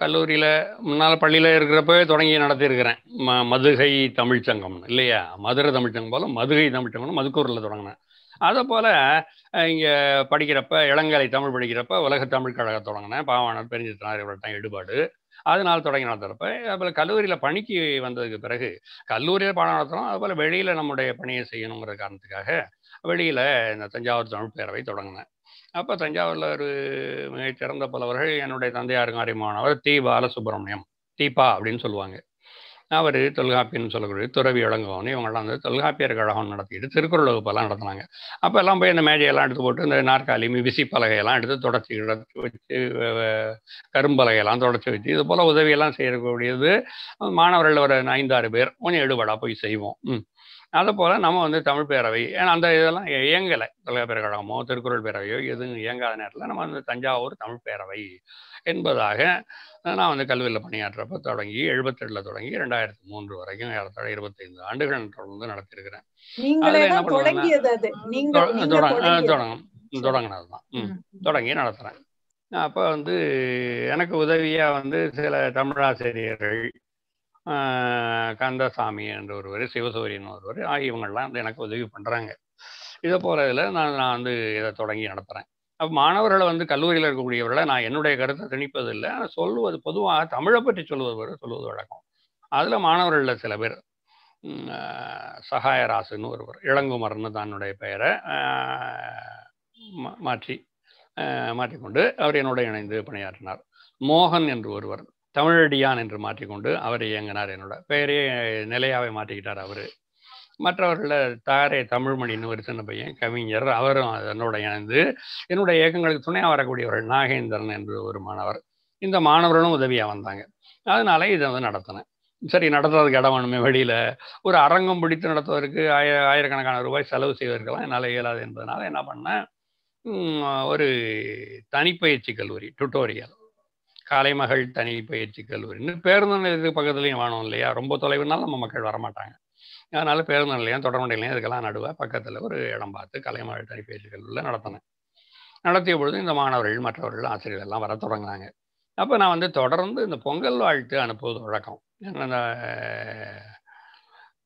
கல்லூரியில் முன்னால் பள்ளியில் இருக்கிறப்பவே தொடங்கி நடத்தியிருக்கிறேன். ம மதுகை தமிழ்ச்சங்கம் இல்லையா, மதுரை தமிழ்ச்சங்கம் போல் மதுகை தமிழ்ச்சங்கம்னு மதுக்கூரில் தொடங்கினேன். அதை போல் இங்கே படிக்கிறப்ப இளங்கலை தமிழ் படிக்கிறப்ப உலக தமிழ் கழகம் தொடங்கினேன். பாவாணர் பெருஞ்சித்தனார் இவர்கிட்ட ஈடுபாடு அதனால் தொடங்கி நடத்துகிறப்ப அதுபோல் கல்லூரியில் பணிக்கு வந்ததுக்கு பிறகு கல்லூரியில் பாடம் நடத்துகிறோம். அதுபோல் வெளியில் நம்முடைய பணியை செய்யணுங்கிற காரணத்துக்காக வெளியில் இந்த தஞ்சாவூர் தமிழ் பேரவை தொடங்கினேன். அப்போ தஞ்சாவூரில் ஒரு மிகச்சிறந்த பலவர்கள் என்னுடைய தந்தையாருக்கு அறிமுகமானவர் தி பாலசுப்ரமணியம், தீபா அப்படின்னு சொல்லுவாங்க. அவர் தொல்காப்பியன்னு சொல்லக்கூடிய துறவி இளங்கோன்னு இவங்கெல்லாம் வந்து தொல்காப்பியர் கழகம் நடத்திட்டு திருக்குறள் வகுப்பெல்லாம் நடத்தினாங்க. அப்போ எல்லாம் போய் இந்த மேஜையெல்லாம் எடுத்து போட்டு இந்த நாற்காலி மிவிசி பலகையெல்லாம் எடுத்து தொடச்சி வச்சு கரும்பலகையெல்லாம் தொடச்சி வச்சு இது போல் உதவியெல்லாம் செய்யக்கூடியது மாணவர்கள் ஒரு ஐந்தாறு பேர் கொஞ்சம் எடுபடாக போய் செய்வோம். ம் அதை போல் நம்ம வந்து தமிழ் பேரவை ஏன்னா அந்த இதெல்லாம் இயங்கலை, தொல்காப்பியர் கழகமோ திருக்குறள் பேரவையோ எதுவும் இயங்காத நேரத்தில் நம்ம வந்து தஞ்சாவூர் தமிழ் பேரவை என்பதாக நான் வந்து கல்வியில் பணியாற்றப்போ தொடங்கி எழுபத்தெட்டில் தொடங்கி ரெண்டாயிரத்தி மூன்று வரைக்கும் ஏறத்தாழ இருபத்தைந்து ஆண்டுகள் தொடர்ந்து நடத்திருக்கிறேன். அதில் என்ன பண்ணுவேன்னா தொடங்க தொடங்கினது தான் ம் தொடங்கி நடத்துகிறேன். அப்போ வந்து எனக்கு உதவியாக வந்து சில தமிழாசிரியர்கள் கந்தசாமி என்ற ஒருவர், சிவசூரியன் ஒருவர் இவங்கள்லாம் வந்து எனக்கு உதவி பண்ணுறாங்க. இதை போகிற இதில் நான் நான் வந்து இதை தொடங்கி நடத்துகிறேன். அப்போ மாணவர்களை வந்து கல்லூரியில் இருக்கக்கூடியவர்களை நான் என்னுடைய கருத்தை திணிப்பது இல்லை, ஆனால் சொல்வது பொதுவாக தமிழை பற்றி சொல்வது சொல்வது வழக்கம். அதில் மாணவர்களில் சில பேர் சகாயராசுன்னு ஒருவர், இளங்குமரன்னு தன்னுடைய பெயரை மாற்றி மாற்றிக்கொண்டு அவர் என்னோட இணைந்து பணியாற்றினார். மோகன் என்று ஒருவர், தமிழடியான் என்று மாற்றிக்கொண்டு அவர் இயங்கினார். என்னோட பெயரே நிலையாவை மாற்றிக்கிட்டார் அவர். மற்றவர்களில் தாரே தமிழ்மணின்னு ஒரு சின்ன பையன் கவிஞர், அவரும் என்னோட இணைந்து என்னுடைய இயக்கங்களுக்கு துணையாக வரக்கூடியவர்கள் நாகேந்திரன் என்று ஒரு மாணவர். இந்த மாணவர்களும் உதவியாக வந்தாங்க. அதனால இதை வந்து நடத்தினேன். சரி, நடத்துறதுக்கு இடம் வேணுமே, வெளியில் ஒரு அரங்கம் பிடித்து நடத்துவதற்கு ஆய ஆயிரக்கணக்கான ரூபாய் செலவு செய்வதற்கெல்லாம் என்னால் இயலாது என்பதனால என்ன பண்ணேன், ஒரு தனிப்பயிற்சி கல்லூரி டுட்டோரியல் காலைமகள் தனிப்பயிற்சி கல்லூரின்னு பேருந்து நிலையத்துக்கு பக்கத்துலேயும் வேணும் இல்லையா, ரொம்ப தொலைவுனாலும் நம்ம மக்கள் வரமாட்டாங்க. அதனால பேருந்து நிலையம் தொடர்பு நிலையம் இதுக்கெல்லாம் நடுவேன் பக்கத்தில் ஒரு இடம் பார்த்து கலைமகள் தனிப்பயிற்சி கல்லூரியில் நடத்தினேன். நடத்திய பொழுது இந்த மாணவர்கள் மற்றவர்கள் ஆசிரியர்கள் எல்லாம் வர தொடங்கினாங்க. அப்போ நான் வந்து தொடர்ந்து இந்த பொங்கல் வாழ்த்து அனுப்புவது வழக்கம். என்னென்ன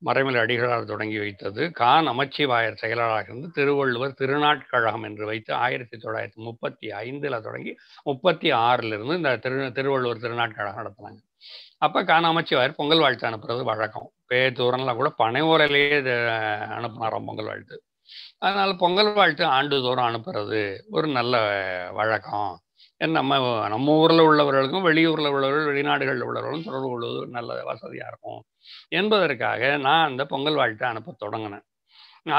மறைமலை அடிகளார் தொடங்கி வைத்தது, கா நமச்சிவாயர் செயலாளராக இருந்து திருவள்ளுவர் திருநாட்கழகம் என்று வைத்து ஆயிரத்தி தொள்ளாயிரத்தி முப்பத்தி ஐந்தில் தொடங்கி முப்பத்தி ஆறிலிருந்து இந்த திரு திருவள்ளுவர் திருநாட்கழகம் நடத்துனாங்க. அப்போ கா நமச்சிவாயர் பொங்கல் வாழ்த்து அனுப்புறது வழக்கம். பே தூரம்லாம் கூட பனை ஓலையிலேயே அனுப்புனாராம் பொங்கல் வாழ்த்து. அதனால் பொங்கல் வாழ்த்து ஆண்டுதோறும் அனுப்புறது ஒரு நல்ல வழக்கம். நம்ம நம்ம ஊரில் உள்ளவர்களுக்கும் வெளியூரில் உள்ளவர்கள் வெளிநாடுகளில் உள்ளவர்களும் தொடர்பு கொள்வது நல்ல வசதியாக இருக்கும் என்பதற்காக நான் அந்த பொங்கல் வாழ்த்து அனுப்ப தொடங்கினேன்.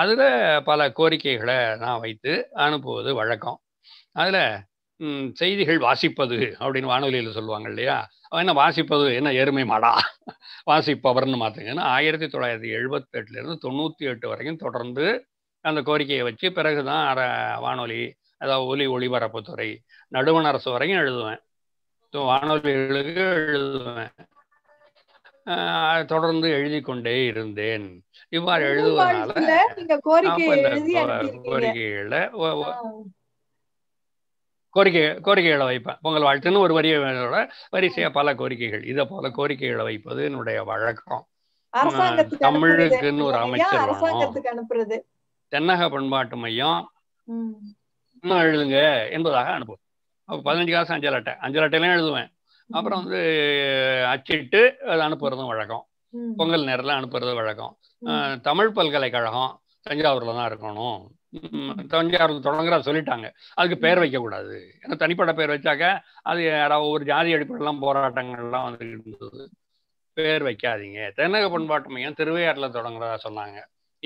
அதில் பல கோரிக்கைகளை நான் வைத்து அனுப்புவது வழக்கம். அதில் செய்திகள் வாசிப்பது அப்படின்னு வானொலியில் சொல்லுவாங்க இல்லையா, என்ன வாசிப்பது, என்ன எருமை மாடா வாசிப்பவர்னு மாற்றுங்கன்னா ஆயிரத்தி தொள்ளாயிரத்தி எழுபத்தி எட்டுலேருந்து தொண்ணூற்றி எட்டு வரைக்கும் தொடர்ந்து அந்த கோரிக்கையை வச்சு பிறகு தான் அரை வானொலி அதாவது ஒலி ஒளிபரப்புத்துறை நடுவண் அரசு வரைக்கும் எழுதுவேன், வானொலிகளுக்கு எழுதுவேன், தொடர்ந்து எழுதி கொண்டே இருந்தேன். இவ்வாறு எழுதுவதனால கோரிக்கைகளை கோரிக்கை கோரிக்கைகளை வைப்பேன். பொங்கல் வாழ்த்துன்னு ஒரு வரியோட வரிசையா பல கோரிக்கைகள், இதை போல கோரிக்கைகளை வைப்பது என்னுடைய வழக்கம். தமிழுக்குன்னு ஒரு அமைச்சர் தென்னக பண்பாட்டு மையம் இன்னும் எழுதுங்க என்பதாக அனுப்புவோம். அப்போ பதினஞ்சு காசு அஞ்சல் அட்டை அஞ்சல் அட்டையிலையும் எழுதுவேன். அப்புறம் வந்து அச்சிட்டு அது அனுப்புறதும் வழக்கம். பொங்கல் நேரத்தில் அனுப்புறது வழக்கம். தமிழ் பல்கலைக்கழகம் தஞ்சாவூரில் தான் இருக்கணும், தஞ்சாவூர் தொடங்குறா சொல்லிட்டாங்க, அதுக்கு பேர் வைக்கக்கூடாது. ஏன்னா தனிப்பட்ட பேர் வச்சாக்க அது யாராவது ஒவ்வொரு ஜாதி அடிப்படையெல்லாம் போராட்டங்கள்லாம் வந்துக்கிட்டு இருந்தது, பேர் வைக்காதீங்க. தென்னக பண்பாட்டு மையம் திருவையாறில் தொடங்குறதா சொன்னாங்க,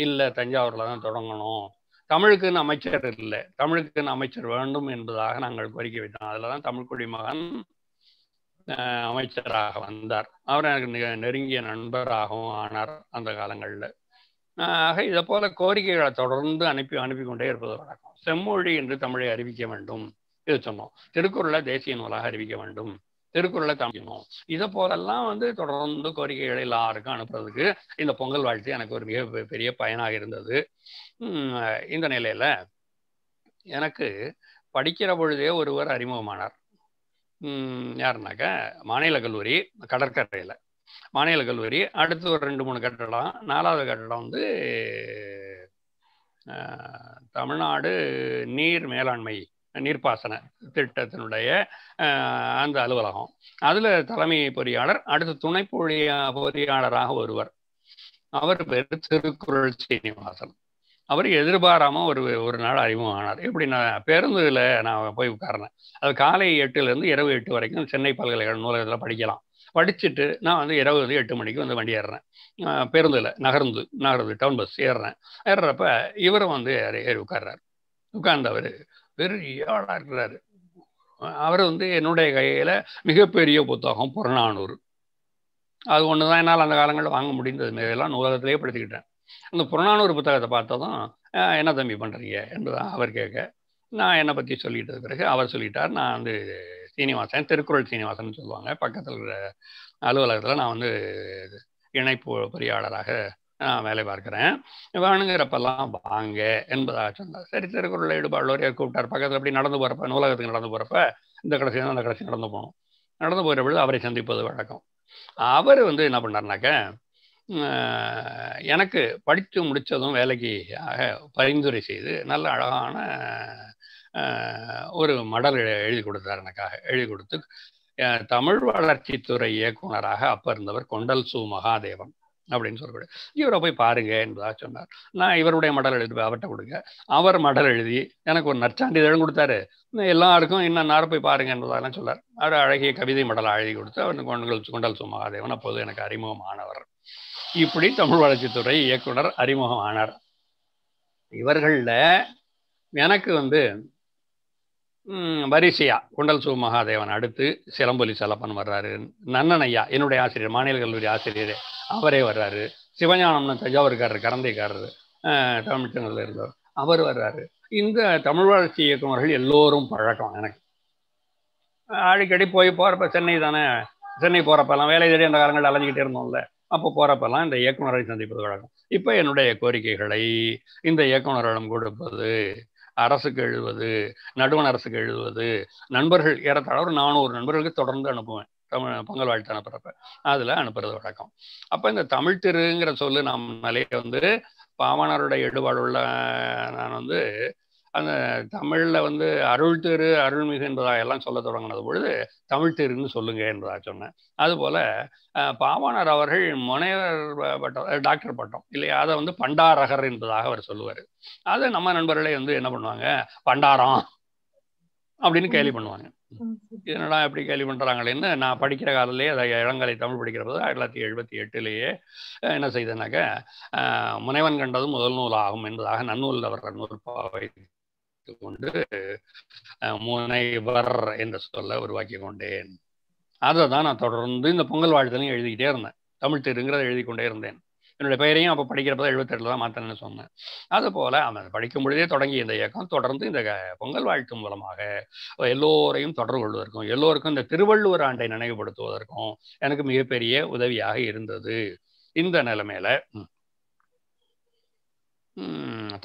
இல்லை தஞ்சாவூரில் தான் தொடங்கணும். தமிழுக்குன்னு அமைச்சர் இல்லை, தமிழுக்குன்னு அமைச்சர் வேண்டும் என்பதாக நாங்கள் கோரிக்கை வைத்தோம். அதில் தான் தமிழ்குடி மகன் அமைச்சராக வந்தார். அவர் எனக்கு நெருங்கிய நண்பராகவும் ஆனார் அந்த காலங்களில். ஆக இதை போல கோரிக்கைகளை தொடர்ந்து அனுப்பி அனுப்பி கொண்டே இருப்பது வழக்கம். செம்மொழி என்று தமிழை அறிவிக்க வேண்டும் இது சொன்னோம், திருக்குறளை தேசிய நூலாக அறிவிக்க வேண்டும், திருக்குறளை தமிழணும், இதை போலெல்லாம் வந்து தொடர்ந்து கோரிக்கைகளை எல்லாருக்கும் அனுப்புறதுக்கு இந்த பொங்கல் வாழ்த்து எனக்கு ஒரு மிக பெரிய பயனாக இருந்தது. இந்த நிலையில் எனக்கு படிக்கிற பொழுதே ஒருவர் அறிமுகமானார். யாருனாக்கா மாநில கல்லூரி கடற்கரையில் மாநில கல்லூரி, அடுத்து ஒரு ரெண்டு மூணு கட்டடம், நாலாவது கட்டடம் வந்து தமிழ்நாடு நீர் மேலாண்மை நீர்ப்பாசன திட்டத்தினுடைய அந்த அலுவலகம், அதில் தலைமை பொறியாளர், அடுத்து துணை பொறியா பொறியாளராக ஒருவர், அவர் பேர் திருக்குறள் சீனிவாசன். அவர் எதிர்பாராமல் ஒரு ஒரு நாள் அறிமுகமானார். எப்படி நான் பேருந்துல நான் போய் உட்கார்னேன், அது காலை எட்டுலேருந்து இரவு எட்டு வரைக்கும் சென்னை பல்கலைக்கழக நூலகத்தில் படிக்கலாம். படிச்சுட்டு நான் வந்து இரவு வந்து எட்டு மணிக்கு வந்து வண்டி ஏறுறேன், பேருந்தில் நகர்ந்து நகர்ந்து டவுன் பஸ் ஏறுறேன். ஏறுறப்ப இவரும் வந்து ஏறி உட்கார்றாரு. உட்கார்ந்தவர் பெரியாளாக இருக்கிறாரு. அவர் வந்து என்னுடைய கையில் மிகப்பெரிய புத்தகம் புறநானூறு, அது ஒன்று தான் என்னால் அந்த காலங்களில் வாங்க முடிந்தது, மேலாம் நூலகத்திலேயே படித்துக்கிட்டேன். அந்த புறநானூறு புத்தகத்தை பார்த்ததும் என்ன தம்பி பண்ணுறீங்க என்றுதான் அவர் கேட்க, நான் என்னை பற்றி சொல்லிட்டு பிறகு அவர் சொல்லிட்டார், நான் வந்து சீனிவாசன், திருக்குறள் சீனிவாசன் சொல்லுவாங்க, பக்கத்தில் இருக்கிற அலுவலகத்தில் நான் வந்து இணைப்பு பொறியாளராக நான் வேலை பார்க்குறேன், வேணுங்கிறப்பெல்லாம் வாங்க என்பதாக சொன்னார். சரி, திருக்குறள் ஈடுபாடுள்ளோரையை கூப்பிட்டார். பக்கத்தில் அப்படி நடந்து போகிறப்ப நூலகத்துக்கு நடந்து போகிறப்ப இந்த கடைசியாக அந்த கடைசி நடந்து போகணும். நடந்து போகிற பொழுது அவரை சந்திப்பது வழக்கம். அவர் வந்து என்ன பண்ணார்னாக்க, எனக்கு படித்து முடித்ததும் வேலைக்கு பரிந்துரை செய்து நல்ல அழகான ஒரு மடல் எழுதி கொடுத்தார். எனக்காக எழுதி கொடுத்து தமிழ் வளர்ச்சித்துறை இயக்குனராக அப்போ இருந்தவர் கொண்டல் சு மகாதேவன், அப்படின்னு சொல்லக்கூடாது. இவரை போய் பாருங்க என்பதாக சொன்னார். நான் இவருடைய மடல் எழுதி அவர்கிட்ட கொடுங்க, அவர் மடல் எழுதி எனக்கு ஒரு நற்சான்றிதழும் கொடுத்தாரு. எல்லாருக்கும் இன்னும் நார்ப்பை பாருங்க என்பதாகலாம் சொல்லார். அவர் அழகிய கவிதை மடலாக எழுதி கொடுத்து அவர் கொண்டல் கொண்டல் சுமகாதேவன் அப்போது எனக்கு அறிமுகமானவர். இப்படி தமிழ் வளர்ச்சித்துறை இயக்குனர் அறிமுகமானார். இவர்களில் எனக்கு வந்து வரிசையா குண்டல் சு மகாதேவன், அடுத்து சிலம்பொலி செலப்பன் வர்றாரு, நன்னனையா என்னுடைய ஆசிரியர், மாநில கல்லூரி ஆசிரியர், அவரே வர்றாரு, சிவஞானம்னு தஞ்சாவூர்காரர் கரந்தைக்காரர் தமிழ்ச்சங்கத்தில் இருந்தவர் அவர் வர்றாரு. இந்த தமிழ் வளர்ச்சி இயக்குநர்கள் எல்லோரும் பழக்கம் எனக்கு. அடிக்கடி போய் போகிறப்ப சென்னை தானே, சென்னை போகிறப்பெல்லாம் வேலை தேடி அந்த காலங்களில் அலைஞ்சிக்கிட்டே இருந்தோம்ல, அப்போ போகிறப்பெல்லாம் இந்த இயக்குநரை சந்திப்பது வழக்கம். இப்போ என்னுடைய கோரிக்கைகளை இந்த இயக்குநரிடம் கொடுப்பது, அரசுக்கு எழுதுவது, நடுவண் அரசுக்கு எழுதுவது, நண்பர்கள் ஏறத்தாழ ஒரு நானூறு நண்பர்களுக்கு தொடர்ந்து அனுப்புவேன் தமிழ் பொங்கல் வாழ்த்து அனுப்புகிறப்ப, அதில் அனுப்புறது வழக்கம். அப்போ இந்த தமிழ் திருங்கிற சொல்லு நாம் நிலையை வந்து பாவனருடைய ஈடுபாடுள்ள நான் வந்து அந்த தமிழில் வந்து அருள் திரு அருள்மிகு என்பதாக எல்லாம் சொல்ல தொடங்கினது பொழுது தமிழ் திருன்னு சொல்லுங்க என்பதாக சொன்னேன். அதுபோல் பாவனர் அவர்கள் முனைவர் பட்டம், டாக்டர் பட்டம் இல்லையா, அதை வந்து பண்டாரகர் என்பதாக அவர் சொல்லுவார். அதை நம்ம நண்பர்களே வந்து என்ன பண்ணுவாங்க, பண்டாரம் அப்படின்னு கேள்வி பண்ணுவாங்க. இதனடா எப்படி கேள்வி பண்ணுறாங்களேன்னு நான் படிக்கிற காலிலேயே, அதை இளங்கலை தமிழ் படிக்கிறப்போது ஆயிரத்தி தொள்ளாயிரத்தி எழுபத்தி எட்டுலேயே என்ன செய்தனாக்க முனைவன் கண்டதும் முதல் நூல் ஆகும் என்பதாக நன்னூல் அவர்கள் நூற்பாவை கொண்டு முனைவர் என்ற சொல்ல உருவாக்கி கொண்டேன். அதை தான் நான் தொடர்ந்து இந்த பொங்கல் வாழ்த்துலையும் எழுதிக்கிட்டே இருந்தேன், தமிழ் திருங்கிறத எழுதி கொண்டே இருந்தேன். என்னுடைய பெயரையும் அப்போ படிக்கிறப்ப எழுபத்தெட்டில் தான் மாற்றணும்னு சொன்னேன். அதுபோல் அவன் படிக்கும் பொழுதே தொடங்கி இந்த இயக்கம் தொடர்ந்து இந்த பொங்கல் வாழ்த்து மூலமாக எல்லோரையும் தொடர்பு கொள்வதற்கும் எல்லோருக்கும் இந்த திருவள்ளுவர் ஆண்டை நினைவுபடுத்துவதற்கும் எனக்கு மிகப்பெரிய உதவியாக இருந்தது. இந்த நிலைமையில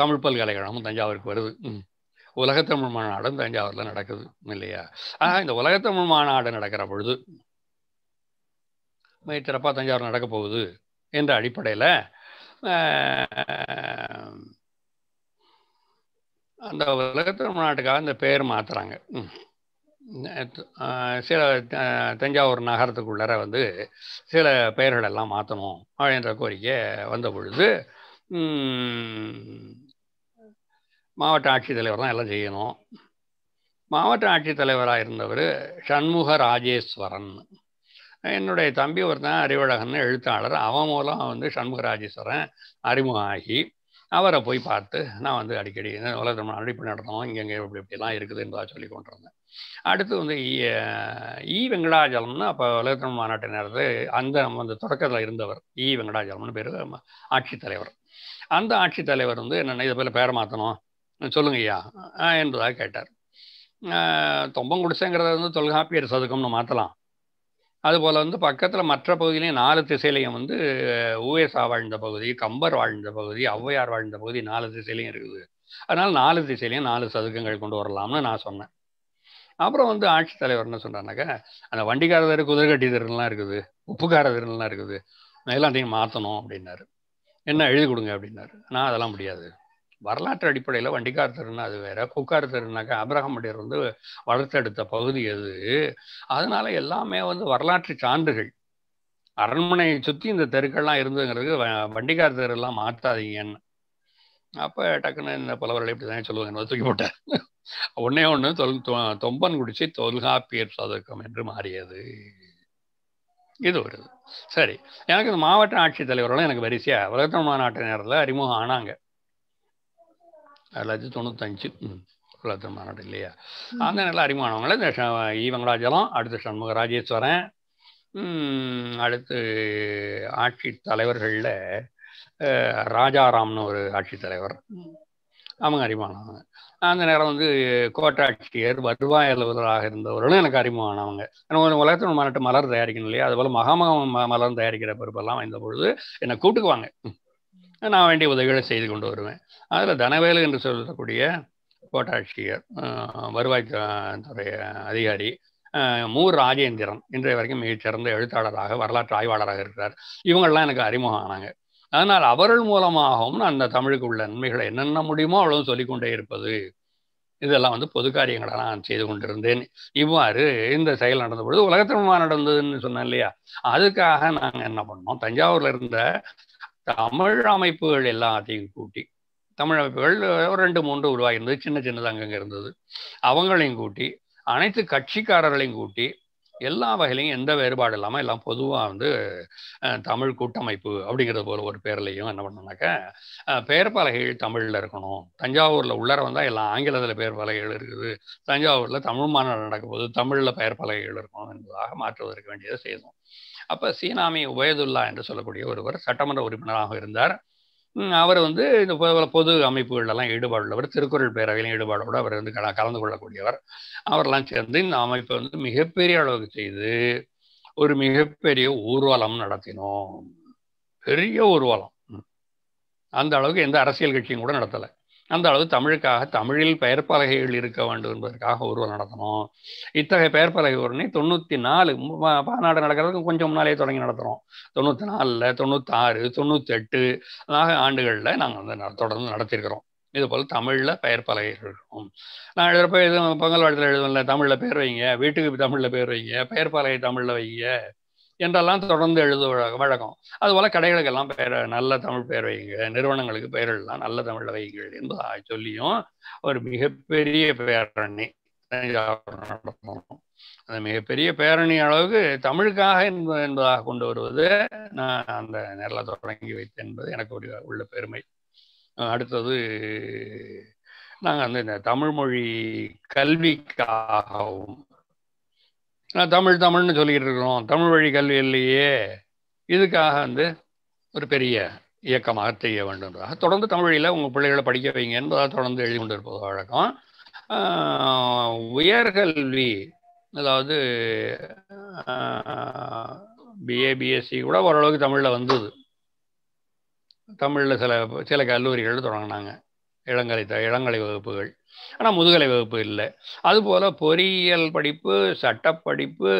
தமிழ் பல்கலைக்கழகமும் தஞ்சாவூருக்கு வருது, உலகத்தமிழ் மாநாடும் தஞ்சாவூரில் நடக்குது இல்லையா. ஆனால் இந்த உலகத்தமிழ் மாநாடு நடக்கிற பொழுது மிகச்சிறப்பாக தஞ்சாவூர் நடக்க போகுது என்ற அடிப்படையில் அந்த உலகத்தமிழ் மாநாட்டுக்காக இந்த பேர் மாற்றுறாங்க. சில தஞ்சாவூர் நகரத்துக்குள்ளே வந்து சில பெயர்களெல்லாம் மாற்றணும் அப்படின்ற கோரிக்கை வந்த பொழுது மாவட்ட ஆட்சித்தலைவர் தான் எல்லாம் செய்யணும். மாவட்ட ஆட்சித்தலைவராக இருந்தவர் சண்முக ராஜேஸ்வரன், என்னுடைய தம்பி ஒருத்தன் அறிவழகன் எழுத்தாளர், அவன் மூலம் வந்து சண்முக ராஜேஸ்வரன் அறிமுகம் ஆகி அவரை போய் பார்த்து நான் வந்து அடிக்கடி உலகத்தமிழ் அடிப்படை நடத்தணும், இங்கெங்கே இப்படி இப்படிலாம் இருக்குது என்பதாக சொல்லி கொண்டிருந்தேன். அடுத்து வந்து இ வெங்கடாஜலம்னு அப்போ உலகத்தமிழ் மாநாட்டு நேரத்து அந்த நம்ம அந்த தொடக்கத்தில் இருந்தவர் இ வெங்கடாஜலம்னு பேர் ஆட்சித்தலைவர். அந்த ஆட்சித்தலைவர் வந்து என்னென்ன இதை போல் பேரை மாற்றணும் சொல்லுங்கய்யா என்பதாக கேட்டார். தொம்பம் குடிசைங்கிறத வந்து தொல்காப்பியர் சதுக்கம்னு மாற்றலாம். அதுபோல் வந்து பக்கத்தில் மற்ற பகுதியிலையும் நாலு திசையிலையும் வந்து ஊவேசா வாழ்ந்த பகுதி, கம்பர் வாழ்ந்த பகுதி, ஔவையார் வாழ்ந்த பகுதி நாலு திசையிலையும் இருக்குது. அதனால் நாலு திசையிலையும் நாலு சதுக்கங்கள் கொண்டு வரலாம்னு நான் சொன்னேன். அப்புறம் வந்து ஆட்சித்தலைவர் என்ன சொன்னார்னாக்கா, அந்த வண்டிக்கார தெரு, குதிர்கட்டி தெருலாம் இருக்குது, உப்புக்கார தெருலாம் இருக்குது, எல்லாத்தையும் மாற்றணும் அப்படின்னாரு. என்ன எழுதி கொடுங்க அப்படின்னாரு. நான் அதெல்லாம் முடியாது, வரலாற்று அடிப்படையில் வண்டிக்கார் தெருன்னா அது வேற, குக்கார் தெருனாக்கா அப்ரஹாமடியர் வந்து வளர்த்தெடுத்த பகுதி அது. அதனால எல்லாமே வந்து வரலாற்று சான்றுகள், அரண்மனையை சுற்றி இந்த தெருக்கள்லாம் இருந்ததுங்கிறது வண்டிக்கார் தெருலாம் மாற்றாதீங்கன்னு. அப்போ டக்குன்னு இந்த பலவர்கள் இப்படி தானே சொல்லுவாங்க, தூக்கி போட்டார். ஒன்னே ஒன்று தொல் தொம்பன் குடிச்சி தொல்காப்பியர் சதுக்கம் என்று மாறியது. இது வருது. சரி, எனக்கு இந்த மாவட்ட ஆட்சித்தலைவர்களும் எனக்கு வரிசையாக உலகத்தமிழ் மாநாட்டு நேரத்தில் அறிமுகம் ஆனாங்க. ஆயிரத்தி தொள்ளாயிரத்தி தொண்ணூத்தஞ்சு உலகத்தமிழ் மாநாடு இல்லையா, அந்த நேரத்தில் அறிமுகமானவங்கள இந்த இ வெங்கடாஜலம், அடுத்து சண்முக ராஜேஸ்வரன், அடுத்து ஆட்சித்தலைவர்களில் ராஜாராம்னு ஒரு ஆட்சித்தலைவர், அவங்க அறிமுகமானவங்க. அந்த நேரம் வந்து கோட்டாட்சியர், வருவாய் அலுவலராக இருந்தவர்களும் எனக்கு அறிமுகமானவங்க. எனக்கு உலகத்தமிழ் மாநாட்டு மலர் தயாரிக்கணும் இல்லையா, அதுபோல் மகாமக மலர் தயாரிக்கிற பொறுப்பெல்லாம் வந்த பொழுது என்னை கூட்டுக்குவாங்க, நான் வேண்டிய உதவிகளை செய்து கொண்டு வருவேன். அதில் தனவேலு என்று சொல்லக்கூடிய கோட்டாட்சியர், வருவாய்த்துறை அதிகாரி, மூ ராஜேந்திரன் இன்றைய வரைக்கும் மிகச்சிறந்த எழுத்தாளராக வரலாற்று ஆய்வாளராக இருக்கிறார், இவங்கள்லாம் எனக்கு அறிமுகம் ஆனாங்க. அதனால் அவர்கள் மூலமாகவும் அந்த தமிழுக்கு உள்ள நன்மைகளை என்னென்ன முடியுமோ அவ்வளவும் சொல்லிக்கொண்டே இருப்பது இதெல்லாம் வந்து பொது காரியங்களை நான் செய்து கொண்டிருந்தேன். இவ்வாறு இந்த செயல் நடந்த பொழுது உலகத்திரமா நடந்ததுன்னு சொன்னேன் இல்லையா, அதுக்காக நாங்கள் என்ன பண்ணோம், தஞ்சாவூர்ல இருந்த தமிழ் அமைப்புகள் எல்லாத்தையும் கூட்டி, தமிழ் அமைப்புகள் ஒரு ரெண்டு மூன்று உருவாகிருந்தது, சின்ன சின்னது அங்கங்க இருந்தது, அவங்களையும் கூட்டி அனைத்து கட்சிக்காரர்களையும் கூட்டி எல்லா வகையிலையும் எந்த வேறுபாடு இல்லாமல் எல்லாம் பொதுவாக வந்து தமிழ் கூட்டமைப்பு அப்படிங்கிறது போல் ஒரு பேர்லையும் என்ன பண்ணோம்னாக்கா, பெயர் பலகைகள் தமிழில் இருக்கணும். தஞ்சாவூரில் உள்ளார வந்தால் எல்லாம் ஆங்கிலத்தில் பெயர் பலகைகள் இருக்குது, தஞ்சாவூரில் தமிழ் மாநாடு நடக்கும்போது தமிழில் பெயர் பலகைகள் இருக்கணும் என்பதாக மாற்றுவதற்கு வேண்டியதை செய்தோம். அப்போ சீனாமி உபயதுல்லா என்று சொல்லக்கூடிய ஒருவர் சட்டமன்ற உறுப்பினராக இருந்தார். அவர் வந்து இந்த பொது அமைப்புகளெல்லாம் ஈடுபாடு உள்ளவர், திருக்குறள் பேரவையிலும் ஈடுபாடோடு அவர் வந்து கல கலந்து கொள்ளக்கூடியவர். அவரெல்லாம் சேர்ந்து இந்த அமைப்பை வந்து மிகப்பெரிய அளவுக்கு செய்து ஒரு மிகப்பெரிய ஊர்வலம் நடத்தினோம், பெரிய ஊர்வலம். அந்த அளவுக்கு எந்த அரசியல் கட்சியும் கூட நடத்தலை, அந்த அளவு தமிழுக்காக தமிழில் பெயர் பலகைகள் இருக்க வேண்டும் என்பதற்காக ஊர்வலம் நடத்தணும். இத்தகைய பெயர் பலகை ஊர்னே தொண்ணூற்றி நாலு மாநாடு நடக்கிறதுக்கு கொஞ்சம் முன்னாலே தொடங்கி நடத்துகிறோம். தொண்ணூற்றி நாலில் தொண்ணூத்தாறு தொண்ணூத்தெட்டு ஆக ஆண்டுகளில் நாங்கள் வந்து தொடர்ந்து நடத்தியிருக்கிறோம். இதுபோல் தமிழில் பெயர் பலகைகள் இருக்கும். நான் எழுதுகிறப்ப எதுவும் பங்கல்வாடத்தில் எழுதுவில்ல, தமிழில் பேர் வைங்க, வீட்டுக்கு தமிழில் பேர் வைங்க, பெயர் பலகை தமிழில் வைங்க என்றெல்லாம் தொடர்ந்து எழுத வழக்கம். அதுபோல் கடைகளுக்கெல்லாம் பெயர் நல்ல தமிழ் பெயர் வைங்க, நிறுவனங்களுக்கு பெயர்களெல்லாம் நல்ல தமிழில் வைங்கள் என்பதாக சொல்லியும் ஒரு மிகப்பெரிய பேரணி நடத்தணும். அந்த மிகப்பெரிய பேரணி அளவுக்கு தமிழுக்காக என்பதாக கொண்டு வருவது நான் அந்த நேரில் தொடங்கி வைத்தேன் என்பது எனக்கு உள்ள பெருமை. அடுத்தது நாங்கள் அந்த இந்த தமிழ்மொழி கல்விக்காகவும் தமிழ் தமிழ்னு சொல்லிக்கிட்டு இருக்கிறோம், தமிழ் வழி கல்வி இல்லையே, இதுக்காக வந்து ஒரு பெரிய இயக்கமாக செய்ய வேண்டும்ன்றதாக தொடர்ந்து தமிழில் உங்கள் பிள்ளைகளை படிக்க வைங்க என்பதாக தொடர்ந்து எழுதி கொண்டு இருப்பது வழக்கம். உயர்கல்வி, அதாவது பிஏ பிஎஸ்சி கூட ஓரளவுக்கு தமிழில் வந்தது. தமிழில் சில சில கல்லூரிகள் தொடங்கினாங்க, இளங்கலை இளங்கலை வகுப்புகள், ஆனால் முதுகலை வகுப்பு இல்லை. அதுபோல் பொறியியல் படிப்பு, சட்டப்படிப்பு,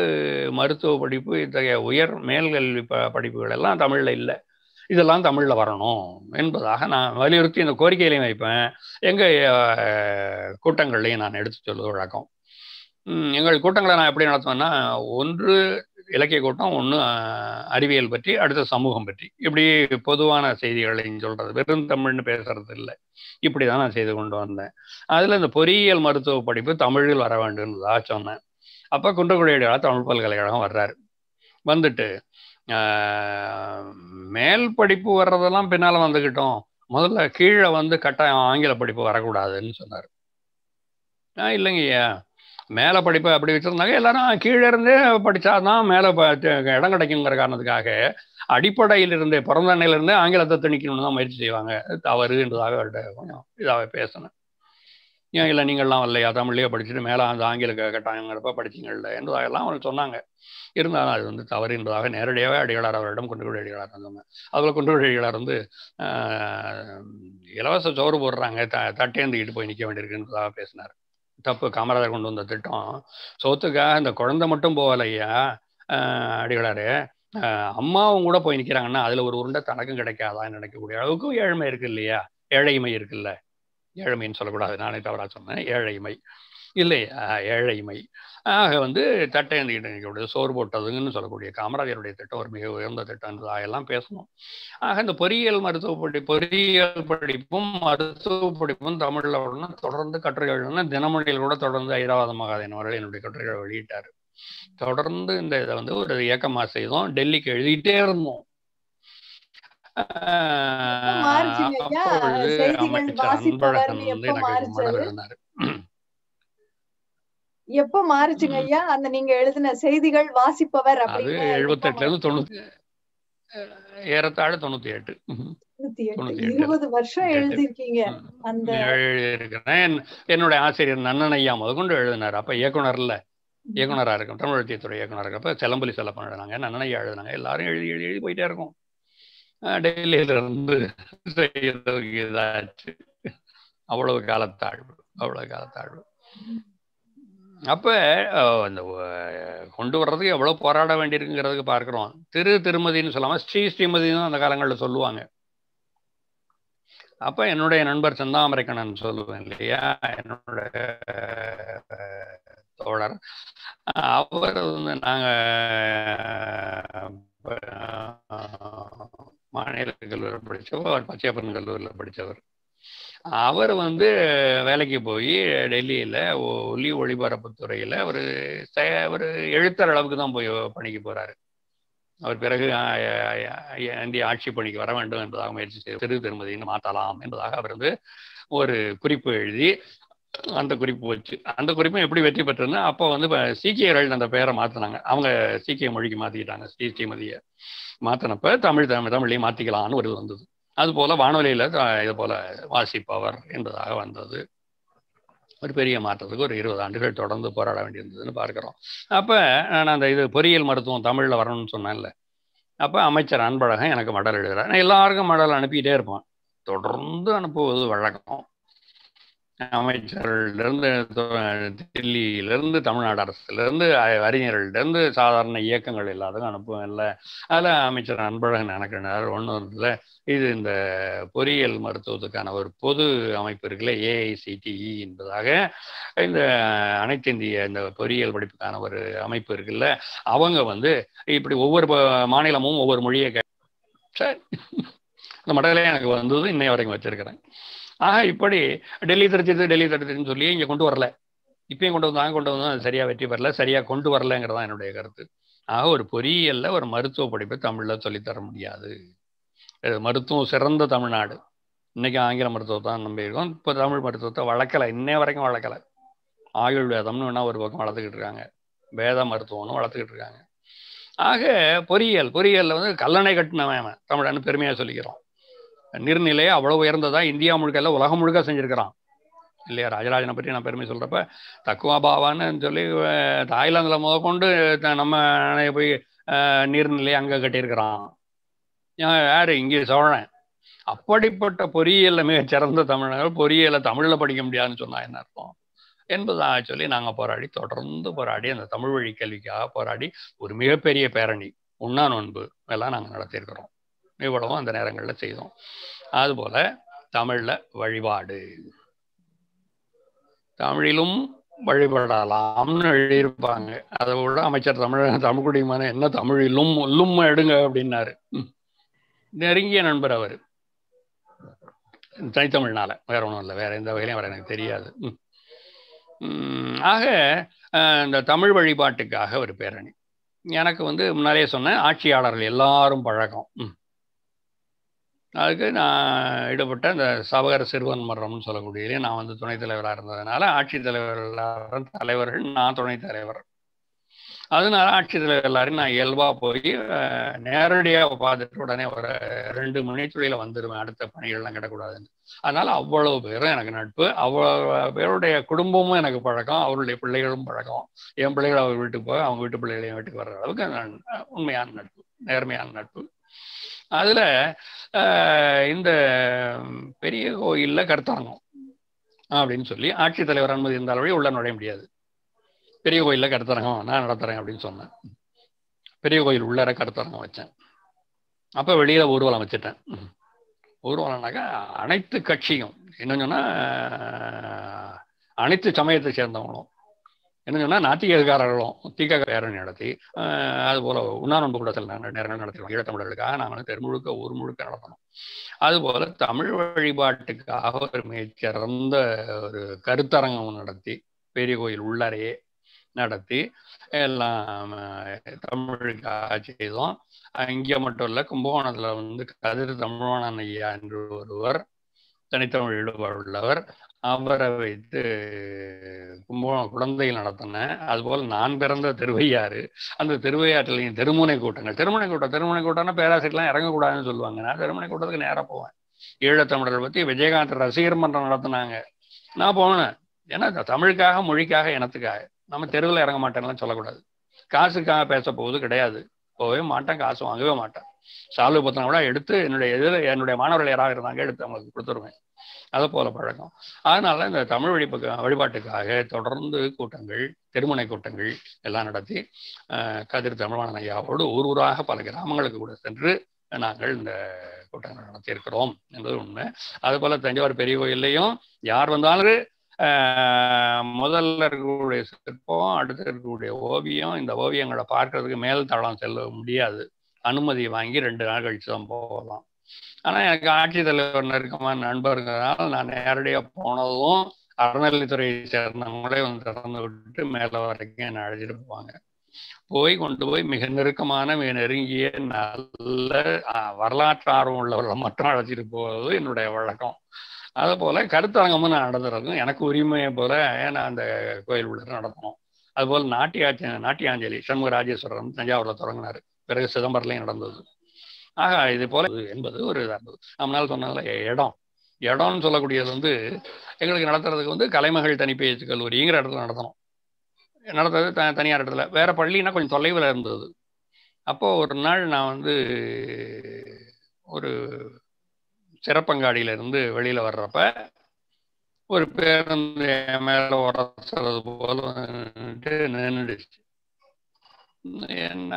மருத்துவ படிப்பு, இத்தகைய உயர் மேல்கல்வி ப படிப்புகள் எல்லாம் தமிழில் இல்லை. இதெல்லாம் தமிழில் வரணும் என்பதாக நான் வலியுறுத்தி இந்த கோரிக்கையிலையும் வைப்பேன், எங்கள் கூட்டங்கள்லையும் நான் எடுத்து சொல்வது வழக்கம். எங்கள் கூட்டங்களை நான் எப்படி நடத்துவேன்னா, ஒன்று இலக்கிய கூட்டம், ஒன்று அறிவியல் பற்றி, அடுத்த சமூகம் பற்றி, இப்படி பொதுவான செய்திகளையும் சொல்கிறது, வெறும் தமிழ்னு பேசுறது இல்லை. இப்படி தான் நான் செய்து கொண்டு வந்தேன். அதில் இந்த பொறியியல் மருத்துவ படிப்பு தமிழில் வர வேண்டும்ன்றதா சொன்னேன். அப்போ குன்றக்குடியடியாக தமிழ் பல்கலைக்கழகம் வர்றாரு. வந்துட்டு மேல் படிப்பு வர்றதெல்லாம் பின்னால் வந்துக்கிட்டோம், முதல்ல கீழே வந்து கட்டாயம் ஆங்கில படிப்பு வரக்கூடாதுன்னு சொன்னார். ஆஹ் இல்லைங்கய்யா, மேலே படிப்பை அப்படி வச்சுருந்தாங்க, எல்லாரும் கீழே இருந்தே படித்தாதான் மேலே ப இடம் கிடைக்குங்கிற காரணத்துக்காக அடிப்படையிலிருந்தே பிறந்தண்ணையிலிருந்தே ஆங்கிலத்தை திணிக்கணும்னு தான் முயற்சி செய்வாங்க. தவறுன்றதாக கொஞ்சம் இதாகவே பேசினேன். ஏன் இல்லை நீங்கள்லாம் இல்லையா தமிழ்லேயே படிச்சுட்டு மேலே அந்த ஆங்கில கட்டாயங்கிறப்ப படிச்சிங்கள்ல என்றதாகலாம் அவங்க சொன்னாங்க. இருந்தாலும் அது வந்து தவறு என்பதாக நேரடியாகவே அடிகளார் அவரிடம் குண்டுகுடி அடிகளார் இருந்தாங்க. அதில் குண்டுகுடி அடிகளார் வந்து இலவச சோறு போடுறாங்க, த தட்டேந்துக்கிட்டு போய் நிற்க வேண்டியிருக்குன்றதாக பேசினார். தப்பு, காமராஜர் கொண்டு வந்த திட்டம் சோத்துக்காக இந்த குழந்தை மட்டும் போகலையா அடிகளாரு, அம்மாவும் கூட போய் நிற்கிறாங்கன்னா அதில் ஒரு உருண்டை தனக்கும் கிடைக்காதான்னு நினைக்கக்கூடிய அளவுக்கும் ஏழ்மை இருக்குது இல்லையா, ஏழைமை இருக்குல்ல, ஏழ்மைன்னு சொல்லக்கூடாது, நானே தவறாக சொன்னேன், ஏழைமை இல்லையா, ஏழைமை. ஆக வந்து தட்டையந்துக்கிட்டு நிற்கக்கூடிய சோறு போட்டதுங்கன்னு சொல்லக்கூடிய காமராஜருடைய திட்டம் ஒரு மிக உயர்ந்த திட்டம்ன்றது ஆகெல்லாம் பேசணும். ஆக இந்த பொறியியல் மருத்துவ படி பொறியியல் படிப்பும் மருத்துவ படிப்பும் தமிழில் உடனே தொடர்ந்து கட்டுரைகள் தினமொழியில் கூட தொடர்ந்து ஐராவதமாக என்னவர்கள் என்னுடைய கட்டுரைகளை வெளியிட்டார். தொடர்ந்து இந்த இதை வந்து ஒரு இயக்கமாக செய்தோம், டெல்லிக்கு எழுதிட்டே இருந்தோம். அன்பழகன் வந்து எனக்கு மடல் இருந்தார். எப்போ மாறுச்சுங்க ஐயா அந்த நீங்க எழுதின செய்திகள் வாசிப்பவர்? அது எழுபத்தெட்டுல இருந்து தொண்ணூத்தி ஏறத்தாழ தொண்ணூத்தி எட்டு இருபது வருஷம் எழுதிருக்கீங்க. அந்த எழுதியிருக்கிறேன் என்னுடைய ஆசிரியர் நன்னன் ஐயா முதற்கொண்டு எழுதினார். அப்ப இயக்குனர்ல இயக்குனராக இருக்கும், தமிழ் எழுத்தியத்துறை இயக்குனராக இருக்கப்ப செலம்பலி செல்லப்பன் எழுதினாங்க, நன்னையா எழுதினாங்க, எல்லாரும் எழுதி எழுதி எழுதி போயிட்டே இருக்கும். டெல்லியிலிருந்து இதாச்சு, அவ்வளவு காலத்தாழ்வு அவ்வளவு காலத்தாழ்வு. அப்போ இந்த கொண்டு வர்றதுக்கு எவ்வளோ போராட வேண்டியிருக்குங்கிறதுக்கு பார்க்குறோம். திரு திருமதின்னு சொல்லாமல் ஸ்ரீ ஸ்ரீமதினு அந்த காலங்களில் சொல்லுவாங்க. அப்போ என்னுடைய நண்பர் சந்தாமரைக்கணன் சொல்லுவேன் இல்லையா, என்னோட தோழர். அவர் வந்து நாங்கள் மாநில கல்லூரியில் படித்தவர், அவர் பச்சையப்பன் கல்லூரியில் படித்தவர். அவர் வந்து வேலைக்கு போய் டெல்லியில் ஒலி ஒளிபரப்புத்துறையில் ஒரு ஒரு எழுத்தர் அளவுக்கு தான் போய் பணிக்கு போகிறாரு. அவர் பிறகு இந்திய ஆட்சி பணிக்கு வர வேண்டும் என்பதாக முயற்சி செய்து திரு திருமதின்னு மாற்றலாம் என்பதாக அவர் வந்து ஒரு குறிப்பு எழுதி அந்த குறிப்பு வச்சு அந்த குறிப்பும் எப்படி வெற்றி பெற்றதுன்னா, அப்போ வந்து சீக்கியர்கள் அந்த பெயரை மாற்றினாங்க. அவங்க சீக்கிய மொழிக்கு மாற்றிக்கிட்டாங்க. ஸ்ரீ ஸ்ரீமதியை மாற்றினப்ப தமிழ் தமிழ் தமிழையும் மாற்றிக்கலான்னு ஒரு இது வந்தது. அதுபோல் வானொலியில் இது போல் வாசிப்பவர் என்பதாக வந்தது. ஒரு பெரிய மாற்றத்துக்கு ஒரு இருபது ஆண்டுகள் தொடர்ந்து போராட வேண்டியிருந்ததுன்னு பார்க்குறோம். அப்போ நான் அந்த இது பொறியியல் மருத்துவம் தமிழில் வரணும்னு சொன்னேன்ல, அப்போ அமைச்சர் அன்பழகன் எனக்கு மடல் எழுதுகிறார். நான் எல்லாருக்கும் மடல் அனுப்பிக்கிட்டே இருப்பான், தொடர்ந்து அனுப்புவது வழக்கம். அமைச்சர்கள்லேருந்து டெல்லியிலேருந்து தமிழ்நாடு அரசுலேருந்து அறிஞர்கள்டேருந்து சாதாரண இயக்கங்கள் இல்லாத அனுப்புவோம் இல்லை. அதில் அமைச்சர் அன்பழகன் எனக்குனார் ஒன்று இல்லை, இது இந்த பொறியியல் மருத்துவத்துக்கான ஒரு பொது அமைப்பு இருக்குல்ல ஏஐசிடிஇ என்பதாக, இந்த அனைத்து இந்திய இந்த பொறியியல் படிப்புக்கான ஒரு அமைப்பு இருக்குல்ல, அவங்க வந்து இப்படி ஒவ்வொரு மாநிலமும் ஒவ்வொரு மொழியை கே சார் இந்த மடலே எனக்கு வந்தது, இன்னைய வரைக்கும் வச்சுருக்கிறேன். ஆக இப்படி டெல்லி திருச்சிது டெல்லி திருச்சின்னு சொல்லி இங்கே கொண்டு வரல, இப்பயும் கொண்டு வந்தாங்க கொண்டு வந்தோம், அது சரியாக வெற்றி பெறல, சரியாக கொண்டு வரலங்கிறதான் என்னுடைய கருத்து. ஆக ஒரு பொறியியலில் ஒரு மருத்துவ படிப்பை தமிழில் சொல்லித்தர முடியாது. மருத்துவம் சிறந்த தமிழ்நாடு, இன்றைக்கி ஆங்கில மருத்துவத்தான் நம்பியிருக்கோம், இப்போ தமிழ் மருத்துவத்தை வளர்க்கலை, இன்னைய வரைக்கும் வளர்க்கலை. ஆயுர்வேதம்னு வேணால் ஒரு பக்கம் வளர்த்துக்கிட்டு இருக்காங்க, வேத மருத்துவம்னு வளர்த்துக்கிட்டு இருக்காங்க. ஆக பொறியியல் பொறியியலில் வந்து கல்லணை கட்டினவன் தமிழன்னு பெருமையாக சொல்லிக்கிறோம். நீர்நிலையை அவ்வளோ உயர்ந்ததா இந்தியா முழுக்க இல்லை உலகம் முழுக்க செஞ்சுருக்கிறான் இல்லையா. ராஜராஜனை பற்றி நான் பெருமை சொல்கிறப்ப தக்குவா பாவான்னு சொல்லி தாய்லாந்தில் முதற்கொண்டு நம்ம போய் நீர்நிலையை அங்கே கட்டியிருக்கிறான். யார் இங்கே சோழன். அப்படிப்பட்ட பொறியியலில் மிகச்சிறந்த தமிழர்கள் பொறியியலை தமிழில் படிக்க முடியாதுன்னு சொன்னால் என்ன அர்த்தம் என்பதாக சொல்லி நாங்கள் போராடி தொடர்ந்து போராடி அந்த தமிழ் வழி கல்விக்காக போராடி ஒரு மிகப்பெரிய பேரணி உண்ணா நோன்பு எல்லாம் நாங்கள் நடத்தியிருக்கிறோம். இவ்வளவும் அந்த நேரங்களில் செய்தோம். அதுபோல் தமிழில் வழிபாடு தமிழிலும் வழிபடலாம்னு எழுதியிருப்பாங்க. அதை விட அமைச்சர் தமிழ் தமிழ்குடிமான என்ன தமிழிலும் உள்ளும் எடுங்க அப்படின்னாரு. நெருங்கிய நண்பர் அவர், தனித்தமிழ்னால, வேற ஒன்றும் இல்லை, வேற எந்த வகையிலையும் வர எனக்கு தெரியாது. ஆக இந்த தமிழ் வழிபாட்டுக்காக ஒரு பேரணி எனக்கு வந்து முன்னாலே சொன்னேன், ஆட்சியாளர்கள் எல்லாரும் பழக்கம். அதுக்கு நான் ஈடுபட்ட அந்த சபகர சிறுவன் மன்றம்னு சொல்லக்கூடியதே நான் வந்து துணைத் தலைவராக இருந்ததுனால ஆட்சித் தலைவர் எல்லாரும் தலைவர்கள், நான் துணைத் தலைவர். அதனால ஆட்சித் தலைவர் எல்லாரையும் நான் இயல்பாக போய் நேரடியாக பார்த்துட்டு உடனே ஒரு ரெண்டு மணித்துறையில் வந்துடுவேன், அடுத்த பணிகள்லாம் கிடக்கூடாதுன்னு. அதனால் அவ்வளோ பேரும் எனக்கு நட்பு, அவ்வளோ பேருடைய குடும்பமும் எனக்கு பழக்கம், அவருடைய பிள்ளைகளும் பழக்கம். என் பிள்ளைகள் அவர் வீட்டுக்கு போய் அவங்க வீட்டு பிள்ளைகளையும் வீட்டுக்கு வர்ற அளவுக்கு நான் உண்மையான நட்பு, நேர்மையான நட்பு. அதில் இந்த பெரிய கோயிலில் கருத்தரங்கம் அப்படின்னு சொல்லி ஆட்சித்தலைவர் அனுமதி இருந்தாலும் உள்ள நுழைய முடியாது. பெரிய கோயிலில் கருத்தரங்கம் நான் நடத்துகிறேன் அப்படின்னு சொன்னேன். பெரிய கோயில் உள்ளார கருத்தரங்கம் வச்சேன். அப்போ வெளியில் ஊர்வலம் வச்சுட்டேன். ஊர்வலம்னாக்கா அனைத்து கட்சியும், என்னன்னு சொன்னால் அனைத்து சமயத்தை சேர்ந்தவங்களும், என்ன சொன்னால் நாத்திகர்களும் தீக்க பேரணி நடத்தி, அதுபோல் உண்ணாநோன்பு கூட சில நேரங்கள் நடத்திடுவோம். ஈழத்தமிழர்களுக்காக நாங்கள் தெருமுழுக்க ஊர் முழுக்க நடத்தணும். அதுபோல் தமிழ் வழிபாட்டுக்காக ஒரு மிகச்சிறந்த ஒரு கருத்தரங்கம் நடத்தி, பெரிய கோயில் உள்ளறையே நடத்தி எல்லாம் தமிழுக்காக செய்தோம். இங்கே மட்டும் இல்லை, கும்பகோணத்தில் வந்து கதிர் தமிழ்வாணன் ஐயா என்று ஒருவர் தனித்தமிழ் ஈடுபாடு உள்ளவர், அவரை வைத்து கும்பகோணம் குழந்தைகள் நடத்தினேன். அதுபோல் நான் பிறந்த திருவையாறு, அந்த திருவையாற்றிலையும் திருமுனை கூட்டங்கள், திருமுனை கூட்டம் திருமுனை கூட்டம்னா பேராசிரியர்லாம் இறங்கக்கூடாதுன்னு சொல்லுவாங்க. நான் திருமுனை கூட்டத்துக்கு நேராக போவேன். ஈழத்தமிழர்கள் பற்றி விஜயகாந்த் ரசிகர் மன்றம் நடத்தினாங்க, நான் போனேன். ஏன்னா தமிழுக்காக, மொழிக்காக, இனத்துக்காக நம்ம தெருவில் இறங்க மாட்டேன்லாம் சொல்லக்கூடாது. காசுக்காக பேச போவது கிடையாது, போகவே மாட்டேன், காசு வாங்கவே மாட்டேன். சால்வு பத்திரம் கூட எடுத்து என்னுடைய எதில் என்னுடைய மாணவர்கள் யாராக இருந்தாங்க எடுத்து அவங்களுக்கு கொடுத்துருவேன். அதை போல் பழக்கம். அதனால் இந்த தமிழ் வழிபா வழிபாட்டுக்காக தொடர்ந்து கூட்டங்கள், திருமண கூட்டங்கள் எல்லாம் நடத்தி கதிர் தமிழ்வாணன் ஐயாவோடு ஊர் ஊராக பல கிராமங்களுக்கு கூட சென்று நாங்கள் இந்த கூட்டங்கள் நடத்தியிருக்கிறோம் என்பது உண்மை. அதுபோல தஞ்சாவூர் பெரிய கோயிலையும் யார் வந்தாலும் முதல்ல இருக்கக்கூடிய சிற்பம், அடுத்து இருக்கக்கூடிய ஓவியம், இந்த ஓவியங்களை பார்க்கறதுக்கு மேல் தளம் செல்ல முடியாது. அனுமதி வாங்கி ரெண்டு நாள் கழிச்சு தான் போகலாம். ஆனால் எனக்கு ஆட்சித் தலைவர் நெருக்கமான நண்பர்களால் நான் நேரடியாக போனதும் அறநிலைத்துறையை சேர்ந்தவங்களே வந்து திறந்து விட்டு மேலே வரைக்கும் என்னை அழைச்சிட்டு போவாங்க. போய் கொண்டு போய் மிக நெருக்கமான மிக நெருங்கிய நல்ல வரலாற்று ஆர்வம் உள்ளவர்களை மட்டும் அழைச்சிட்டு போவது என்னுடைய வழக்கம். அதுபோல் கருத்தரங்கமும் நான் நடந்துருக்கும், எனக்கு உரிமையை போல நான் அந்த கோயில் உள்ள நடத்தணும். அதுபோல் நாட்டியாச்ச நாட்டியாஞ்சலி சண்முகராஜேஸ்வரர் தஞ்சாவூரில் தொடங்கினார், பிறகு சிதம்பரத்துலையும் நடந்தது. ஆக இது போல என்பது ஒரு இதாக நம்மளால் சொன்னதில் இடம் இடம்னு சொல்லக்கூடியது வந்து எங்களுக்கு நடத்துறதுக்கு வந்து கலைமகள் தனிப்பயிற்சி கல்லூரிங்கிற இடத்துல நடத்தணும். நடத்தது த தனியார் இடத்துல, வேறு பள்ளின்னா கொஞ்சம் தொலைவில் இருந்தது. அப்போது ஒரு நாள் நான் வந்து ஒரு சிறப்பங்காடியிலேருந்து வெளியில் வர்றப்ப ஒரு பேருந்து மேலே உரசது போல் வந்துட்டு நின்றுடுச்சு. என்ன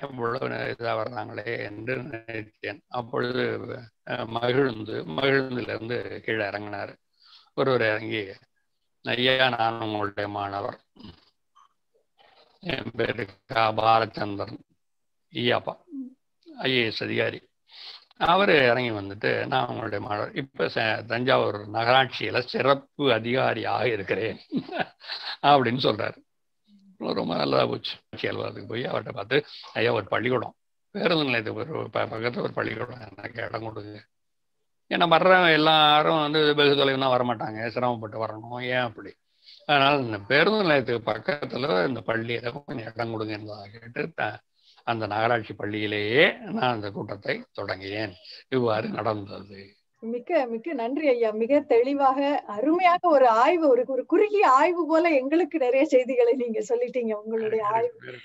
எவ்வளவு இதாக வர்றாங்களே என்று நினைத்தேன். அப்பொழுது மகிழ்ந்து மகிழ்ந்துலேருந்து கீழே இறங்கினார் ஒருவர். இறங்கி, ஐயா நான் உங்களுடைய மாணவர், என் பேரு கா பாலச்சந்திரன், ஐயாப்பா ஐஏஎஸ் அதிகாரி. அவர் இறங்கி வந்துட்டு, நான் உங்களுடைய மாணவர், இப்போ ச தஞ்சாவூர் நகராட்சியில் சிறப்பு அதிகாரியாக இருக்கிறேன் அப்படின்னு சொல்கிறார். ரொம்ப நல்லதாக போச்சு. ஆட்சி அலுவலகத்துக்கு போய் அவர்கிட்ட பார்த்து, ஐயா ஒரு பள்ளிக்கூடம் பேருந்து நிலையத்துக்கு ஒரு ப பக்கத்தில் ஒரு பள்ளிக்கூடம் எனக்கு இடம் கொடுங்க, ஏன்னா வர்றவங்க எல்லாரும் வந்து வெகு தொலைவுனா வரமாட்டாங்க, சிரமப்பட்டு வரணும், ஏன் அப்படி, அதனால் இந்த பேருந்து நிலையத்துக்கு பக்கத்தில் இந்த பள்ளியில் கொஞ்சம் இடம் கொடுங்க என்பதாக கேட்டு த அந்த நகராட்சி பள்ளியிலேயே நான் அந்த கூட்டத்தை தொடங்கினேன். இவ்வாறு நடந்தது. மிக்க மிக்க நன்றி ஐயா. மிக தெளிவாக அருமையாக ஒரு ஆய்வு, ஒரு ஒரு குறுகிய ஆய்வு போல எங்களுக்கு நிறைய செய்திகளை நீங்க சொல்லிட்டீங்க உங்களுடைய ஆய்வு.